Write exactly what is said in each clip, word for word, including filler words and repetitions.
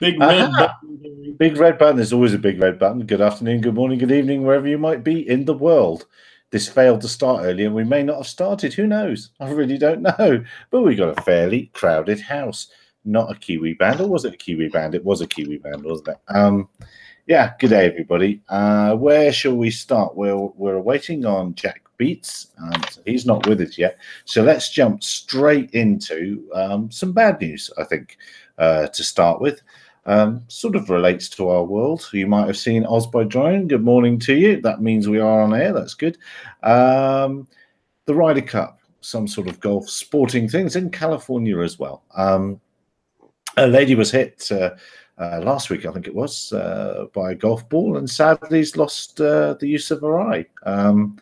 Big red ah, button. Big red button. There's always a big red button. Good afternoon, good morning, good evening, wherever you might be in the world. This failed to start earlier. We may not have started. Who knows? I really don't know. But we got a fairly crowded house. Not a Kiwi band. Or was it a Kiwi band? It was a Kiwi band, wasn't it? Um, yeah, good day, everybody. Uh, where shall we start? We're, we're waiting on Jack Beetz. Um, so he's not with us yet. So let's jump straight into um, some bad news, I think, uh, to start with. Um, sort of relates to our world. You might have seen Oz by Drone. Good morning to you. That means we are on air. That's good. Um, the Ryder Cup, some sort of golf sporting things in California as well. Um, a lady was hit uh, uh, last week, I think it was, uh, by a golf ball, and sadly has lost uh, the use of her eye. Um,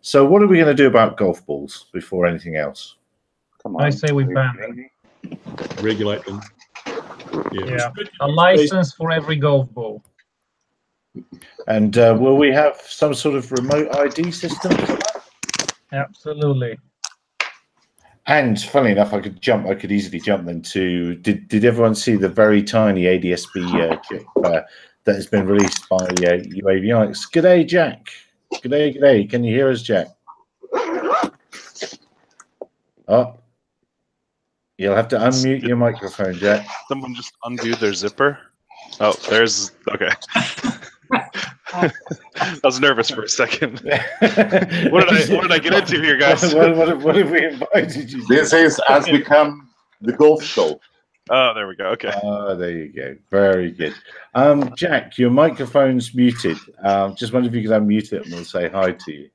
so what are we going to do about golf balls before anything else? Come on. I say we ban them. Regulate them. Yeah, yeah. A license for every golf ball. And uh, will we have some sort of remote I D system for that? Absolutely. And funnily enough, I could jump. I could easily jump then to. Did Did everyone see the very tiny A D S B uh, chip uh, that has been released by uh, uAvionix? Good day, Jack. Good day, good day. Can you hear us, Jack? Oh. You'll have to unmute your microphone, Jack. Someone just undo their zipper. Oh, there's... Okay. I was nervous for a second. What did I, what did I get into here, guys? what, what, what have we invited you to? This is, has become the golf show. Oh, there we go. Okay. Oh, there you go. Very good. Um, Jack, your microphone's muted. Um, just wonder if you could unmute it and we'll say hi to you.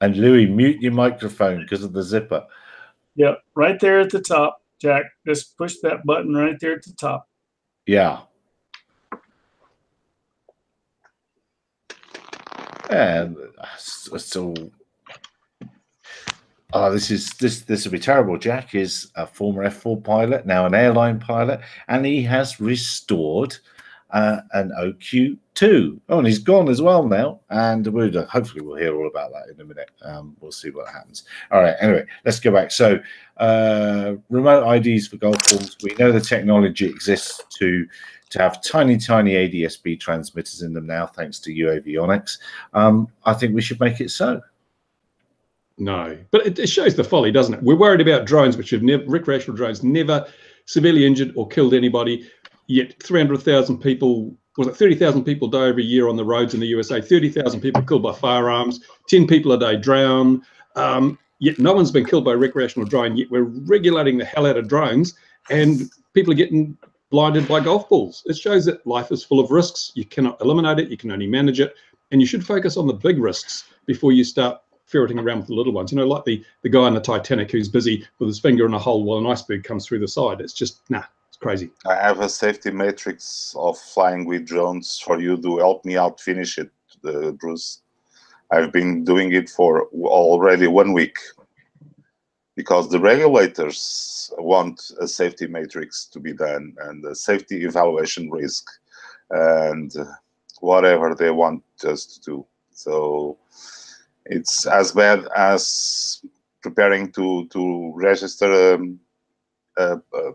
And Louis, mute your microphone because of the zipper. Yeah, right there at the top, Jack. Just push that button right there at the top. Yeah. And so, oh, this is this this will be terrible. Jack is a former F four pilot, now an airline pilot, and he has restored uh, an O Q two. Oh, and he's gone as well now. And we'll, hopefully we'll hear all about that in a minute. Um, we'll see what happens. All right, anyway, let's go back. So uh, remote I Ds for golf balls. We know the technology exists to to have tiny, tiny A D S B transmitters in them now, thanks to uAvionix. Um, I think we should make it so. No, but it, it shows the folly, doesn't it? We're worried about drones, which have never, recreational drones, never severely injured or killed anybody, yet three hundred thousand people, was it thirty thousand people die every year on the roads in the U S A, thirty thousand people killed by firearms, ten people a day drown, um, yet no one's been killed by a recreational drone, yet we're regulating the hell out of drones and people are getting blinded by golf balls. It shows that life is full of risks. You cannot eliminate it, you can only manage it, and you should focus on the big risks before you start ferreting around with the little ones. You know, like the, the guy in the Titanic who's busy with his finger in a hole while an iceberg comes through the side. It's just, nah. Crazy. I have a safety matrix of flying with drones for you to help me out finish it, uh, Bruce. I've been doing it for already one week because the regulators want a safety matrix to be done and a safety evaluation risk and whatever they want us to do. So it's as bad as preparing to, to register um, uh, um,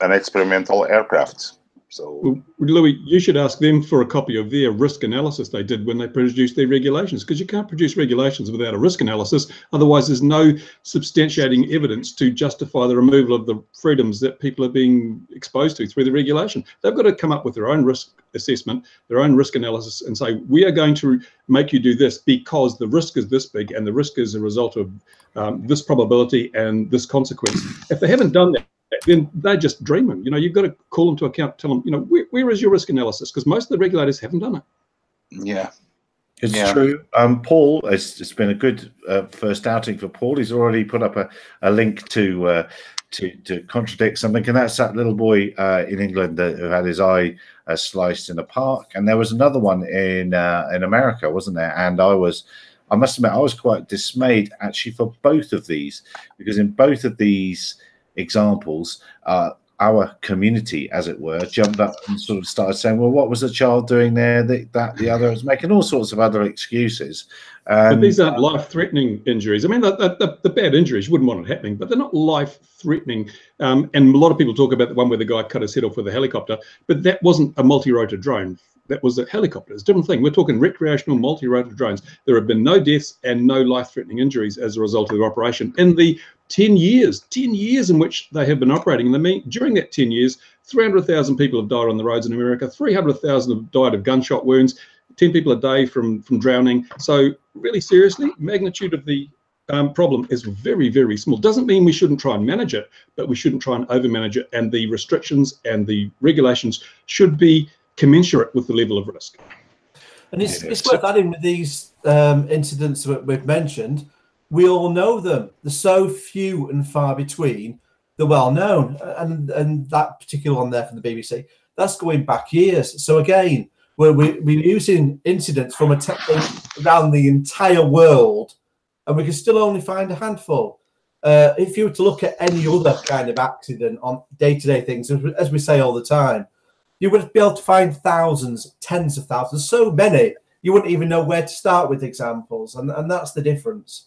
an experimental aircraft. So, well, Louis, you should ask them for a copy of their risk analysis they did when they produced their regulations, because you can't produce regulations without a risk analysis. Otherwise, there's no substantiating evidence to justify the removal of the freedoms that people are being exposed to through the regulation. They've got to come up with their own risk assessment, their own risk analysis, and say, we are going to make you do this because the risk is this big and the risk is a result of um, this probability and this consequence. If they haven't done that, then they're just dreaming. You know, you've got to call them to account, tell them, you know, where, where is your risk analysis? Because most of the regulators haven't done it. Yeah. It's yeah. true. Um, Paul, it's, it's been a good uh, first outing for Paul. He's already put up a, a link to, uh, to to contradict something. And that's that little boy uh, in England that, who had his eye uh, sliced in a park. And there was another one in uh, in America, wasn't there? And I was... I must admit, I was quite dismayed, actually, for both of these, because in both of these... examples, uh, our community, as it were, jumped up and sort of started saying, well, what was the child doing there, the, that, the other, was making all sorts of other excuses. Um, but these aren't life-threatening injuries. I mean, the, the, the bad injuries, you wouldn't want it happening, but they're not life-threatening. Um, and a lot of people talk about the one where the guy cut his head off with a helicopter, but that wasn't a multi-rotor drone. That was a helicopter. It's a different thing. We're talking recreational multi-rotor drones. There have been no deaths and no life-threatening injuries as a result of the operation. In the ten years in which they have been operating, and they mean, during that ten years, three hundred thousand people have died on the roads in America, three hundred thousand have died of gunshot wounds, ten people a day from, from drowning. So really seriously, magnitude of the um, problem is very, very small. Doesn't mean we shouldn't try and manage it, but we shouldn't try and overmanage it. And the restrictions and the regulations should be commensurate with the level of risk. And it's, it's worth adding with these um, incidents that we've mentioned, we all know them. They're so few and far between, they're well known. And and that particular one there from the B B C, that's going back years. So again, we're, we're using incidents from a around the entire world, and we can still only find a handful. Uh, if you were to look at any other kind of accident on day-to-day things, as we say all the time, you would be able to find thousands, tens of thousands, so many, you wouldn't even know where to start with examples. And, and that's the difference.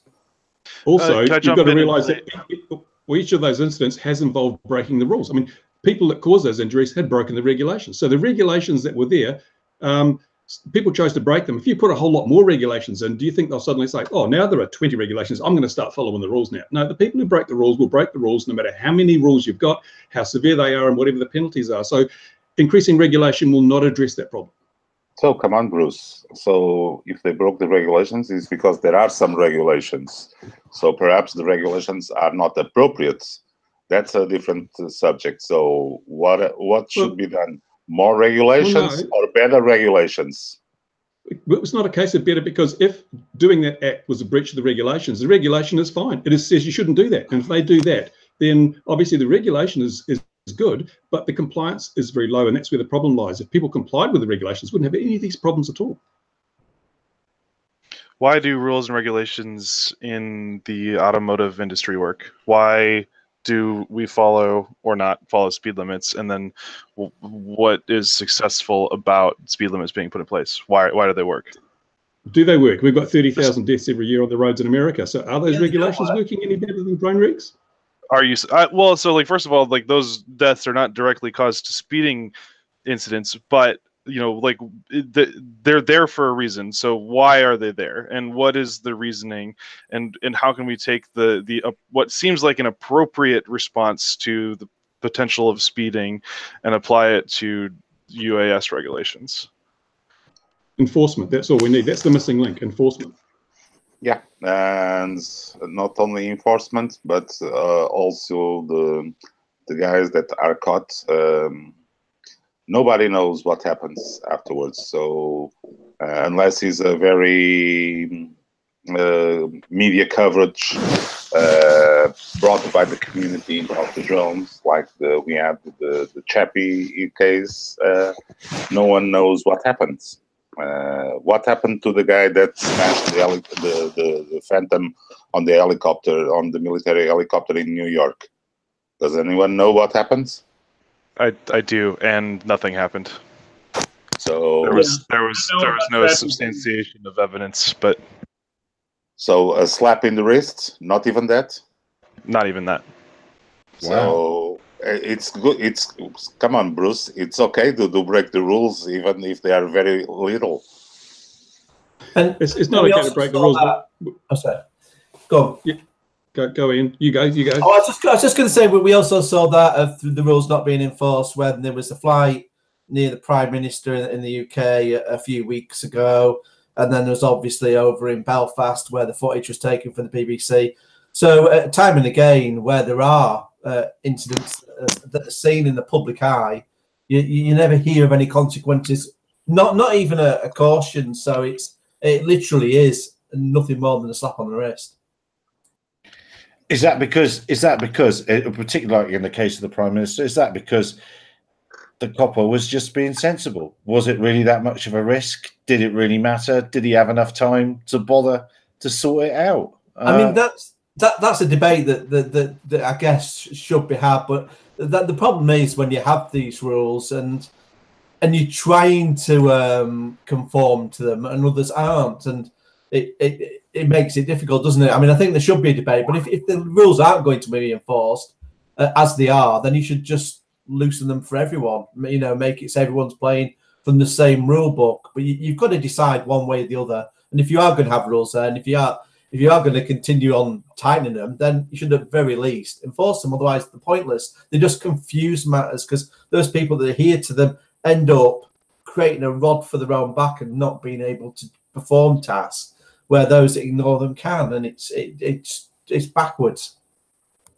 Also, uh, you've got to realise that each of those incidents has involved breaking the rules. I mean, people that caused those injuries had broken the regulations. So the regulations that were there, um, people chose to break them. If you put a whole lot more regulations in, do you think they'll suddenly say, oh, now there are twenty regulations, I'm going to start following the rules now? No, the people who break the rules will break the rules no matter how many rules you've got, how severe they are, and whatever the penalties are. So increasing regulation will not address that problem. So come on, Bruce. So if they broke the regulations, it's because there are some regulations. So perhaps the regulations are not appropriate. That's a different uh, subject. So what what should well, be done? More regulations well, no. or better regulations? It was not a case of better, because if doing that act was a breach of the regulations, the regulation is fine. It is, says you shouldn't do that. And if they do that, then obviously the regulation is, is is good, but the compliance is very low, and that's where the problem lies. If people complied with the regulations, wouldn't have any of these problems at all. Why do rules and regulations in the automotive industry work? Why do we follow or not follow speed limits? And then what is successful about speed limits being put in place? Why, why do they work? Do they work? We've got thirty thousand deaths every year on the roads in America. So are those yeah, regulations working any better than drone rigs? Are you uh, well? So, like, first of all, like those deaths are not directly caused to speeding incidents, but you know, like they're there for a reason. So, why are they there, and what is the reasoning, and and how can we take the the uh, what seems like an appropriate response to the potential of speeding, and apply it to U A S regulations? Enforcement. That's all we need. That's the missing link. Enforcement. Yeah, and not only enforcement, but uh, also the the guys that are caught. Um, nobody knows what happens afterwards. So uh, unless it's a very uh, media coverage uh, brought by the community of the drones, like the, we had the the Chappie case, uh, no one knows what happens. Uh, what happened to the guy that smashed the, the, the, the Phantom on the helicopter, on the military helicopter in New York? Does anyone know what happened? I, I do, and nothing happened. So there was there was there was no substantiation of evidence, but so a slap in the wrist, not even that, not even that. So. Wow. It's good. It's come on, Bruce. It's okay to, to break the rules, even if they are very little. And it's, it's not okay to break the rules. Oh, sorry. Go on. Yeah. Go, go in. You go. You go. Oh, I was just, I was just going to say, we also saw that of the rules not being enforced when there was a flight near the Prime Minister in, in the U K a, a few weeks ago, and then there was obviously over in Belfast where the footage was taken from the B B C. So uh, time and again, where there are Uh, incidents uh, that are seen in the public eye, you, you never hear of any consequences, not not even a, a caution. So it's it literally is nothing more than a slap on the wrist. Is that because is that because particularly in the case of the Prime Minister, is that because the copper was just being sensible? Was it really that much of a risk? Did it really matter? Did he have enough time to bother to sort it out? Uh, I mean, that's that that's a debate that that, that that I guess should be had. But that the problem is when you have these rules and and you're trying to um, conform to them and others aren't, and it it it makes it difficult, doesn't it? I mean, I think there should be a debate, but if, if the rules aren't going to be enforced uh, as they are, then you should just loosen them for everyone. You know, make it so everyone's playing from the same rule book. But you, you've got to decide one way or the other. And if you are going to have rules there, and if you are if you are going to continue on tightening them, then you should at the very least enforce them. Otherwise, they're pointless. They just confuse matters because those people that adhere to them end up creating a rod for their own back and not being able to perform tasks where those that ignore them can. And it's it, it's it's backwards.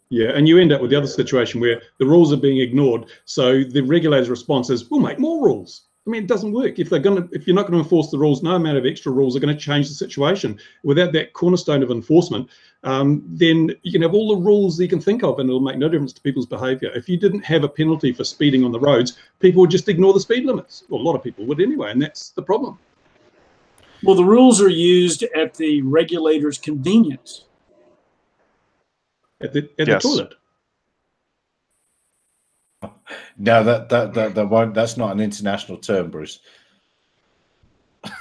Yeah, and you end up with the other situation where the rules are being ignored. So the regulator's response is, we'll make more rules. I mean, it doesn't work. If they're going to, if you're not going to enforce the rules, no amount of extra rules are going to change the situation. Without that cornerstone of enforcement, um, then you can have all the rules that you can think of, and it'll make no difference to people's behaviour. If you didn't have a penalty for speeding on the roads, people would just ignore the speed limits. Well, a lot of people would anyway, and that's the problem. Well, the rules are used at the regulator's convenience. At the, at yes. the toilet. No, that that that that won't. That's not an international term, Bruce.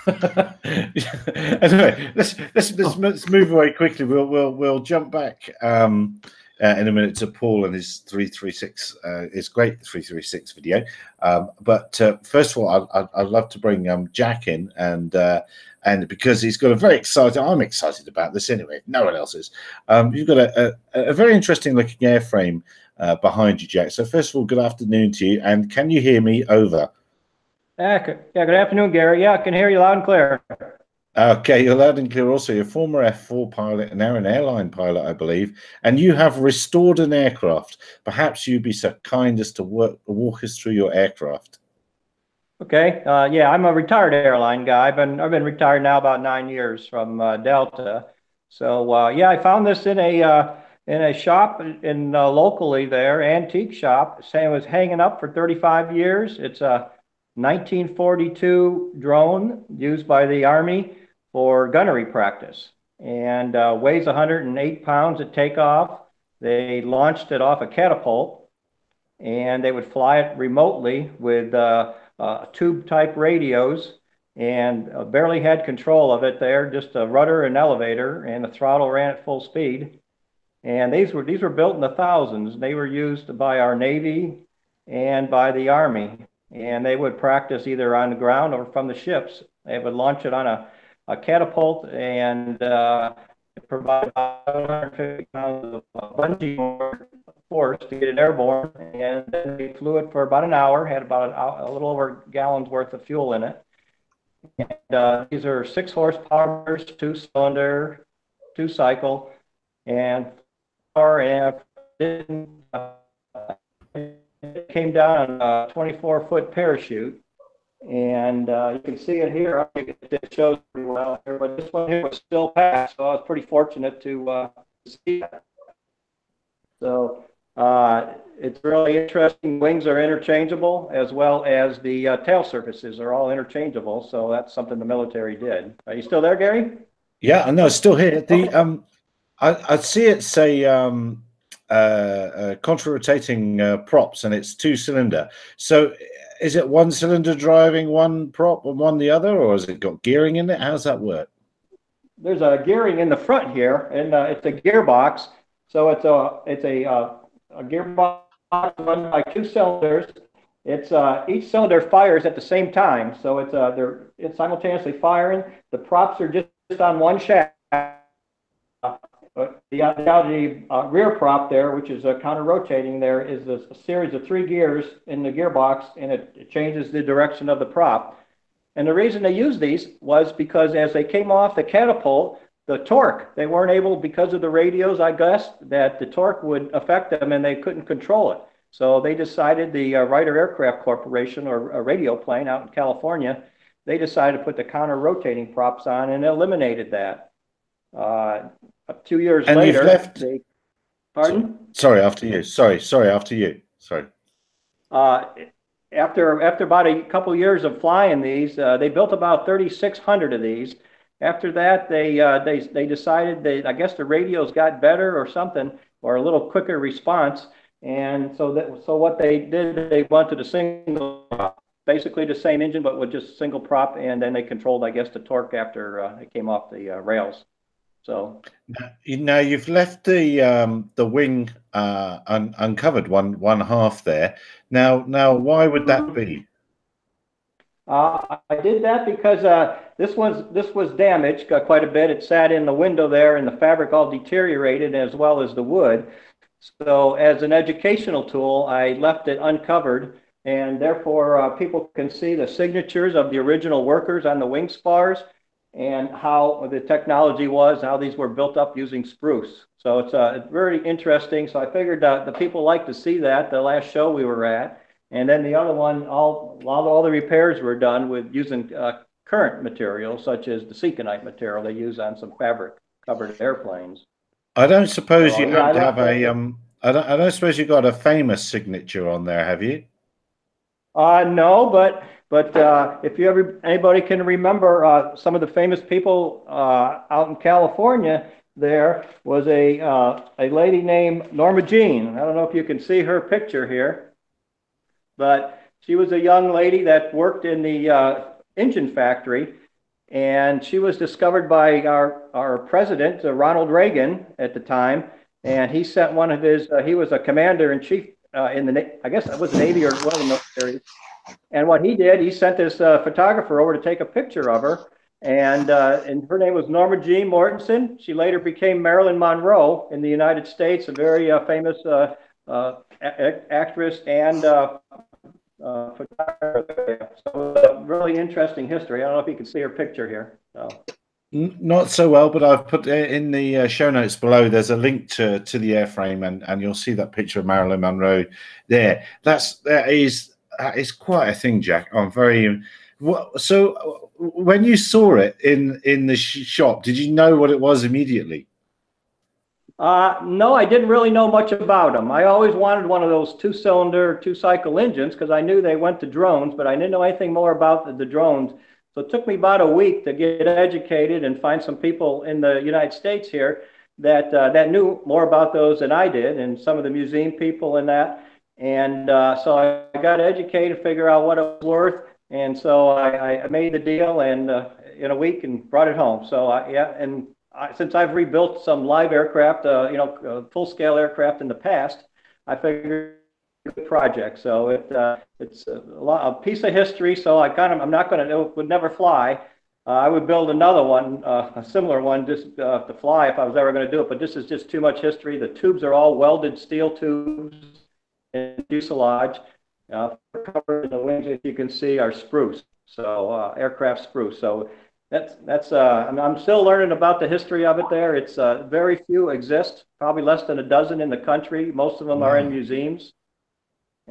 Anyway, let's let's let's, let's move away quickly. We'll we'll we'll jump back um, uh, in a minute to Paul and his three three six. His great three three six video. Um, but uh, first of all, I, I, I'd love to bring um, Jack in, and uh, and because he's got a very exciting. I'm excited about this anyway. No one else is. Um, you've got a, a a very interesting looking airframe. Uh, behind you, Jack. So first of all, good afternoon to you, and can you hear me over? Yeah, good, yeah, good afternoon, Gary. Yeah, I can hear you loud and clear. Okay, you're loud and clear also. You're a former F four pilot and now an airline pilot, I believe, and you have restored an aircraft. Perhaps you'd be so kind as to work, walk us through your aircraft. Okay, uh, yeah, I'm a retired airline guy. I've been, I've been retired now about nine years from uh, Delta. So, uh, yeah, I found this in a... Uh, in a shop in uh, locally there, antique shop, saying it was hanging up for thirty-five years. It's a nineteen forty-two drone used by the Army for gunnery practice, and uh, weighs one hundred eight pounds at takeoff. They launched it off a catapult, and they would fly it remotely with uh, uh, tube-type radios, and uh, barely had control of it there, just a rudder and elevator, and the throttle ran at full speed. And these were these were built in the thousands. They were used by our Navy and by the Army. And they would practice either on the ground or from the ships. They would launch it on a, a catapult and uh, provide one hundred fifty pounds of bungee force to get it airborne. And then they flew it for about an hour, had about an hour, a little over a gallon's worth of fuel in it. And uh, these are six horsepower, two cylinder, two cycle, and and uh, it came down on a twenty-four foot parachute, and uh, you can see it here. I think it shows pretty well here, but this one here was still packed, so I was pretty fortunate to uh, see that. So uh, it's really interesting. Wings are interchangeable, as well as the uh, tail surfaces are all interchangeable. So that's something the military did. Are you still there, Gary? Yeah, I know, still here. The um. I, I see it say um, uh, uh, contra-rotating uh, props, and it's two-cylinder. So is it one cylinder driving one prop and one the other, or has it got gearing in it? How does that work? There's a gearing in the front here, and uh, it's a gearbox. So it's a it's a, uh, a gearbox run by two cylinders. It's uh, each cylinder fires at the same time, so it's uh, they're it's simultaneously firing. The props are just on one shaft. But the, the uh, rear prop there, which is uh, counter-rotating there, is a, a series of three gears in the gearbox, and it, it changes the direction of the prop. And the reason they used these was because as they came off the catapult, the torque, they weren't able, because of the radios, I guess, that the torque would affect them, and they couldn't control it. So they decided, the uh, Ryder Aircraft Corporation, or a Radioplane out in California, they decided to put the counter-rotating props on and eliminated that. Uh, Two years and later, you've left. They, pardon? Sorry, after you. Sorry, sorry, after you. Sorry. Uh, after after about a couple years of flying these, uh, they built about thirty-six hundred of these, After that, they uh, they they decided they I guess the radios got better or something, or a little quicker response. And so that so what they did, they went to the single prop, basically the same engine but with just single prop, and then they controlled, I guess, the torque after uh, it came off the uh, rails. So now you've left the um, the wing uh, un uncovered one one half there. Now now why would that be? Uh, I did that because uh, this one's this was damaged quite a bit. It sat in the window there, and the fabric all deteriorated, as well as the wood. So, as an educational tool, I left it uncovered, and therefore uh, people can see the signatures of the original workers on the wing spars, and how the technology was, how these were built up using spruce. So it's uh, very interesting. So I figured uh, the people like to see that. The last show we were at. And then the other one, all, all, all the repairs were done with using uh, current materials, such as the seconite material they use on some fabric-covered airplanes. I don't suppose so, you yeah, have, to have a. Um, I don't. I don't suppose you got a famous signature on there, have you? Uh no, but but uh, if you ever anybody can remember uh, some of the famous people uh, out in California. There was a uh, a lady named Norma Jean. I don't know if you can see her picture here. But she was a young lady that worked in the uh, engine factory, and she was discovered by our, our president, uh, Ronald Reagan, at the time. And he sent one of his, uh, he was a commander in chief uh, in the, I guess that was the Navy or one of the military. And what he did, he sent this uh, photographer over to take a picture of her. And, uh, and her name was Norma Jean Mortensen. She later became Marilyn Monroe in the United States, a very uh, famous uh, uh, actress and uh, Uh, photography. So uh, really interesting history. I don't know if you can see her picture here. So. Not so well, but I've put in the uh, show notes below. There's a link to to the airframe, and and you'll see that picture of Marilyn Monroe there. That's that is that is quite a thing, Jack. I'm very so. When you saw it in in the shop, did you know what it was immediately? Uh, no, I didn't really know much about them. I always wanted one of those two-cylinder, two-cycle engines because I knew they went to drones, but I didn't know anything more about the, the drones. So it took me about a week to get educated and find some people in the United States here that uh, that knew more about those than I did, and some of the museum people and that. And uh, so I got educated, figure out what it was worth, and so I, I made the deal and uh, in a week and brought it home. So I, yeah, and. Since I've rebuilt some live aircraft, uh, you know, uh, full-scale aircraft in the past, I figured a project. So it uh, it's a, lot, a piece of history. So I kind of I'm not going to it would never fly. Uh, I would build another one, uh, a similar one, just uh, to fly if I was ever going to do it. But this is just too much history. The tubes are all welded steel tubes in fuselage. Uh, covered in the wings, as you can see, are spruce. So uh, aircraft spruce. So. That's that's. Uh, I mean, I'm still learning about the history of it. There, it's uh, very few exist. Probably less than a dozen in the country. Most of them are in museums,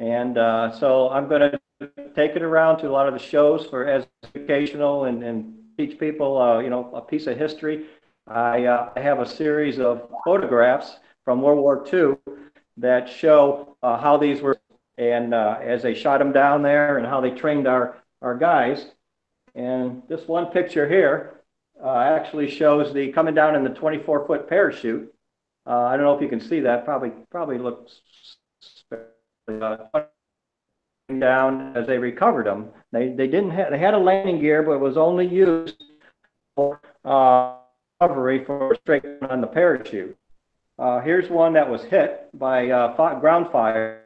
and uh, so I'm going to take it around to a lot of the shows for as educational and and teach people, uh, you know, a piece of history. I uh, have a series of photographs from World War Two that show uh, how these were and uh, as they shot them down there and how they trained our our guys. And this one picture here uh, actually shows the coming down in the twenty-four foot parachute. Uh, I don't know if you can see that. Probably, probably looks uh, down as they recovered them. They they didn't have they had a landing gear, but it was only used for uh, recovery for straight on the parachute. Uh, here's one that was hit by uh, ground fire,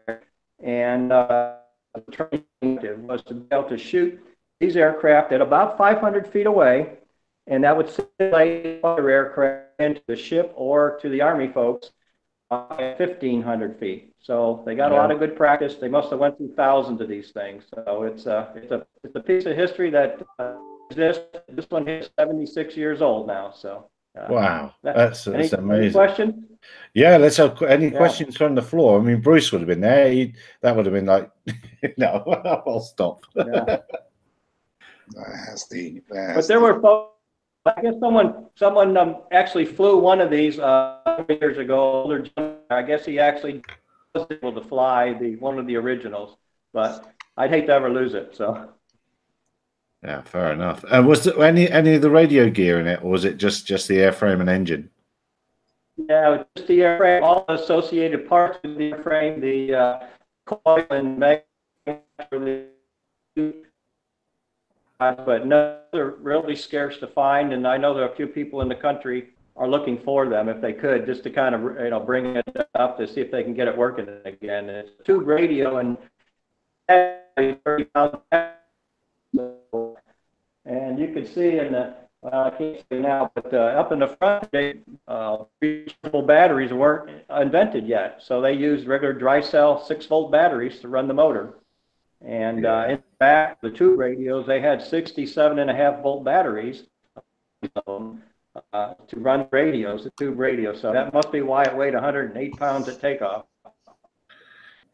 and uh, the training was to be able to shoot these aircraft at about five hundred feet away, and that would simulate other aircraft into the ship or to the Army folks at fifteen hundred feet. So they got yeah. a lot of good practice. They must have went through thousands of these things. So it's a, it's a, it's a piece of history that uh, exists. This one is seventy-six years old now. So uh, wow, that's, any, that's amazing. Any question? Yeah, let's have any yeah. questions from the floor. I mean, Bruce would have been there. He, that would have been like, no, I'll stop. Yeah. That's the, that's but there were folks, I guess someone someone um, actually flew one of these uh, years ago, older gentleman. I guess he actually was able to fly the one of the originals, but I'd hate to ever lose it. So Yeah, fair enough. And uh, was there any any of the radio gear in it, or was it just just the airframe and engine? Yeah, just the airframe, all associated parts of the airframe, the uh, coil and mag. But no, they're really scarce to find, and I know there are a few people in the country are looking for them if they could, just to kind of you know bring it up to see if they can get it working again. And it's tube radio and and you can see in the uh, I can't see now, but uh, up in the front, they, uh, three-volt batteries weren't invented yet, so they used regular dry cell six-volt batteries to run the motor. And uh, in fact, the tube radios, they had sixty-seven and a half volt batteries uh, to run radios, the tube radio. So that must be why it weighed one hundred eight pounds at takeoff.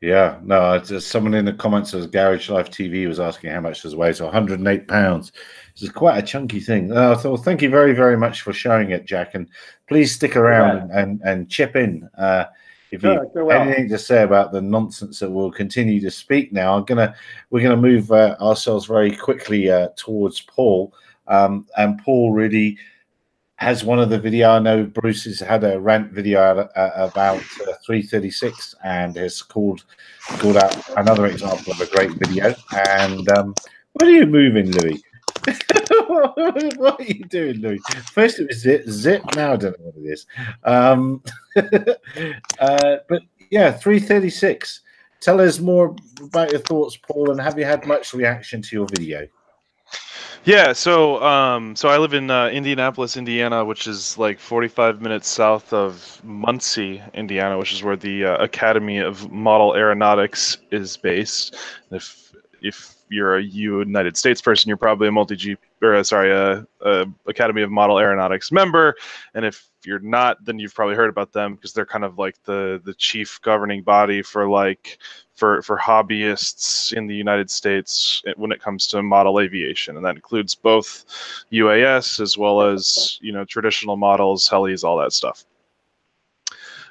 Yeah, no, it's, it's someone in the comments says Garage Life T V was asking how much this weighs, so one hundred eight pounds. This is quite a chunky thing. Uh, so thank you very, very much for showing it, Jack. And please stick around yeah. and, and chip in. Uh, If you sure, sure well. anything to say about the nonsense that we'll continue to speak now, I'm gonna we're gonna move uh, ourselves very quickly uh, towards Paul, um, and Paul really has one of the video. I know Bruce has had a rant video uh, about uh, three thirty-six and has called called out another example of a great video. And um, where are you moving, Louis? What are you doing, Louis? First it was zip, zip. Now I don't know what it is. Um, uh, but yeah, three thirty-six. Tell us more about your thoughts, Paul, and have you had much reaction to your video? Yeah, so um, so I live in uh, Indianapolis, Indiana, which is like forty-five minutes south of Muncie, Indiana, which is where the uh, Academy of Model Aeronautics is based. If if you're a United States person, you're probably a multi-G, or sorry, a, a Academy of Model Aeronautics member. And if you're not, then you've probably heard about them because they're kind of like the the chief governing body for like for for hobbyists in the United States when it comes to model aviation, and that includes both U A S as well as you know traditional models, helis, all that stuff.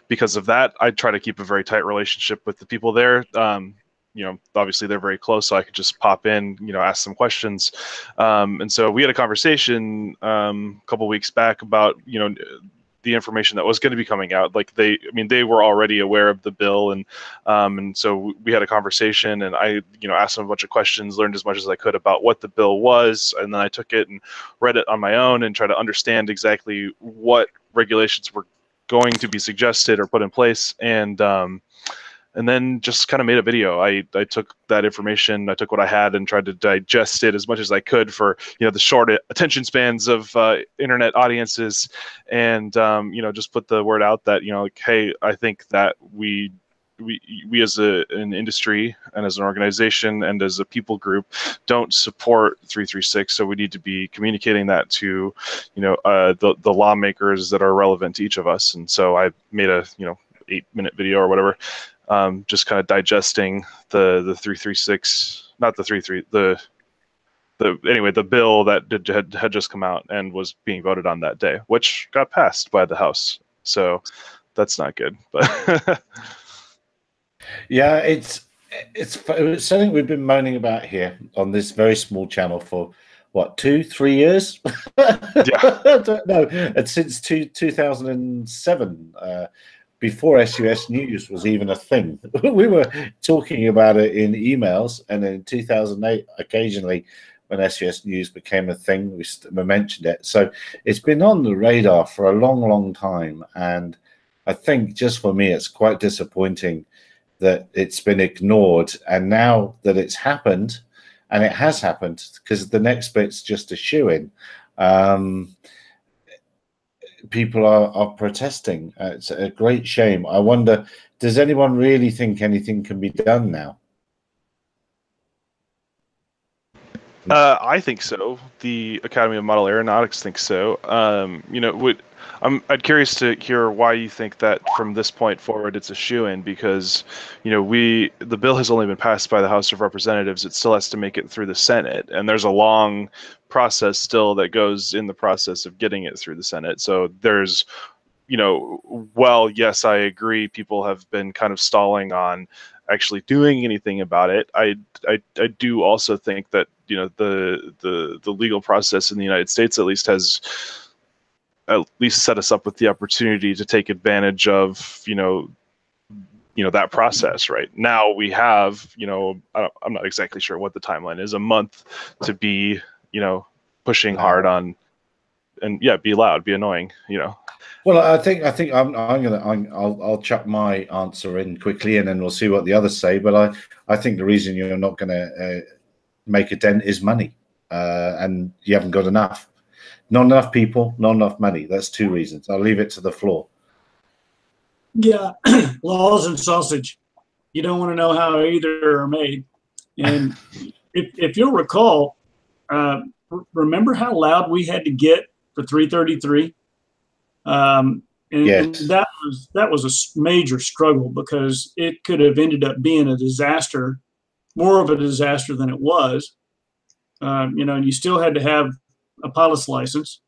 Because of that, I try to keep a very tight relationship with the people there. Um, you know, obviously they're very close, so I could just pop in, you know, ask some questions. Um, and so we had a conversation um, a couple weeks back about, you know, the information that was going to be coming out. Like they, I mean, they were already aware of the bill. And um, and so we had a conversation and I, you know, asked them a bunch of questions, learned as much as I could about what the bill was. And then I took it and read it on my own and tried to understand exactly what regulations were going to be suggested or put in place. And, um, And then just kind of made a video. I, I took that information, I took what I had and tried to digest it as much as I could for, you know, the short attention spans of uh, internet audiences. And, um, you know, just put the word out that, you know, like, hey, I think that we, we, we as a, an industry and as an organization and as a people group don't support three thirty-six. So we need to be communicating that to, you know, uh, the, the lawmakers that are relevant to each of us. And so I made a, you know, eight minute video or whatever. Um, just kind of digesting the the three thirty-six, not the three three, the the anyway the bill that did, had had just come out and was being voted on that day, which got passed by the House. So that's not good. But yeah, it's it's it's something we've been moaning about here on this very small channel for what two three years? Yeah, no, it's since two two thousand and seven. Uh, Before sUAS News was even a thing, we were talking about it in emails, and in two thousand eight, occasionally, when sUAS News became a thing, we mentioned it. So it's been on the radar for a long, long time, and I think just for me, it's quite disappointing that it's been ignored. And now that it's happened, and it has happened, because the next bit's just a shoo-in. Um, People are, are protesting. Uh, it's a great shame. I wonder, does anyone really think anything can be done now? Uh, I think so. The Academy of Model Aeronautics thinks so. Um, you know, would, I'm I'd curious to hear why you think that from this point forward it's a shoo-in, because you know we the bill has only been passed by the House of Representatives. It still has to make it through the Senate, and there's a long process still that goes in the process of getting it through the Senate. So there's, you know, well, yes, I agree. People have been kind of stalling on actually doing anything about it. I I, I do also think that you know, the the the legal process in the United States at least has at least set us up with the opportunity to take advantage of, you know, you know, that process. Right now we have, you know, I don't, I'm not exactly sure what the timeline is, a month to be, you know, pushing hard on, and yeah, be loud, be annoying, you know. Well, I think I think I'm I'm gonna I'm, I'll I'll chuck my answer in quickly, and then we'll see what the others say. But I I think the reason you're not gonna uh, make a dent is money, uh, and you haven't got enough, not enough people, not enough money. That's two reasons. I'll leave it to the floor. Yeah, laws and sausage. You don't want to know how either are made. And if if you'll recall, uh, remember how loud we had to get for three thirty-three. Um, and, yes. and that was that was a major struggle, because it could have ended up being a disaster, more of a disaster than it was. Um, you know, and you still had to have a pilot's license.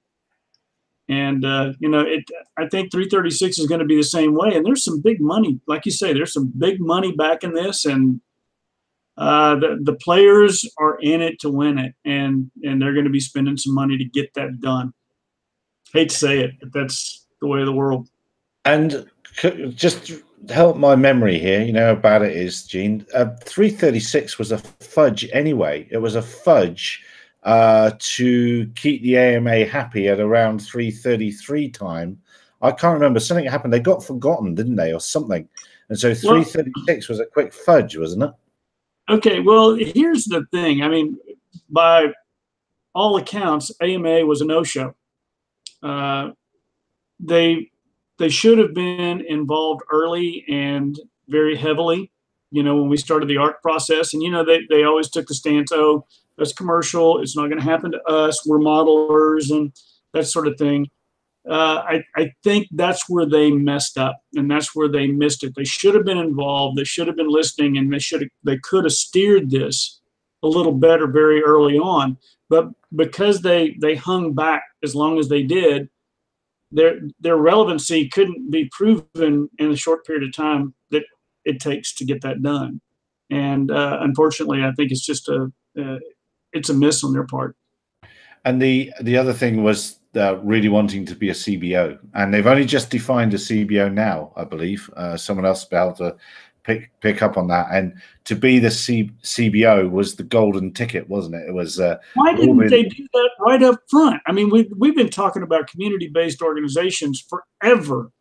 And uh, you know, it. I think three thirty-six is going to be the same way. And there's some big money, like you say. There's some big money back in this, and uh, the the players are in it to win it, and and they're going to be spending some money to get that done. Hate to say it, but that's the way of the world. And just help my memory here. You know how bad it is, Gene. Uh, three thirty-six was a fudge anyway. It was a fudge. Uh, to keep the A M A happy at around three thirty-three time. I can't remember. Something happened. They got forgotten, didn't they, or something? And so three thirty-six was a quick fudge, wasn't it? Okay, well, here's the thing. I mean, by all accounts, A M A was a no-show. Uh, they, they should have been involved early and very heavily, you know, when we started the A R C process. And, you know, they, they always took the stance, oh, that's commercial. It's not going to happen to us. We're modelers and that sort of thing. Uh, I, I think that's where they messed up, and that's where they missed it. They should have been involved. They should have been listening, and they should have, they could have steered this a little better very early on. But because they they hung back as long as they did, their their relevancy couldn't be proven in the short period of time that it takes to get that done. And uh, unfortunately, I think it's just a uh, it's a miss on their part. And the the other thing was uh, really wanting to be a C B O, and they've only just defined a C B O now, I believe. Uh, someone else be able to pick pick up on that. And to be the C CBO was the golden ticket, wasn't it? It was. Uh, Why didn't really they do that right up front? I mean, we've we've been talking about community-based organizations forever.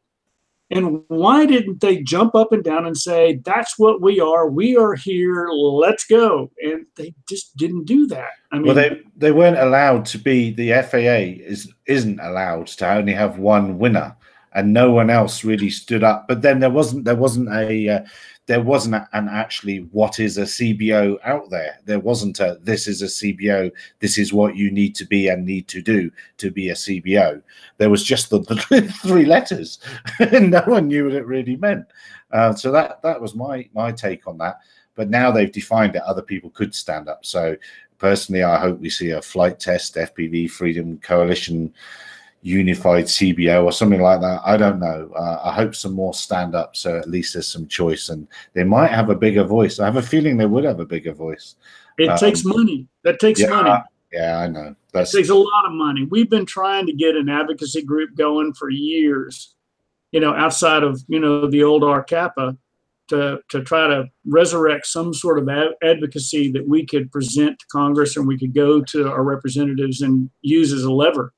And why didn't they jump up and down and say, that's what we are. We are here. Let's go. And they just didn't do that. I mean, well, they, they weren't allowed to be. The F A A is, isn't allowed to only have one winner, and no one else really stood up. But then there wasn't there wasn't a uh, there wasn't a, an actually what is a C B O out there. There wasn't a this is a C B O. This is what you need to be and need to do to be a C B O. There was just the, the three letters, and no one knew what it really meant. Uh, so that that was my my take on that. But now they've defined it. Other people could stand up. So personally, I hope we see a Flight Test, F P V Freedom Coalition, unified C B O or something like that. I don't know. Uh, I hope some more stand up, so at least there's some choice, and they might have a bigger voice. I have a feeling they would have a bigger voice. It um, takes money. That takes yeah, money. Yeah, I know. That takes a lot of money. We've been trying to get an advocacy group going for years, you know, outside of, you know, the old R Kappa, to, to try to resurrect some sort of ad advocacy that we could present to Congress, and we could go to our representatives and use as a lever.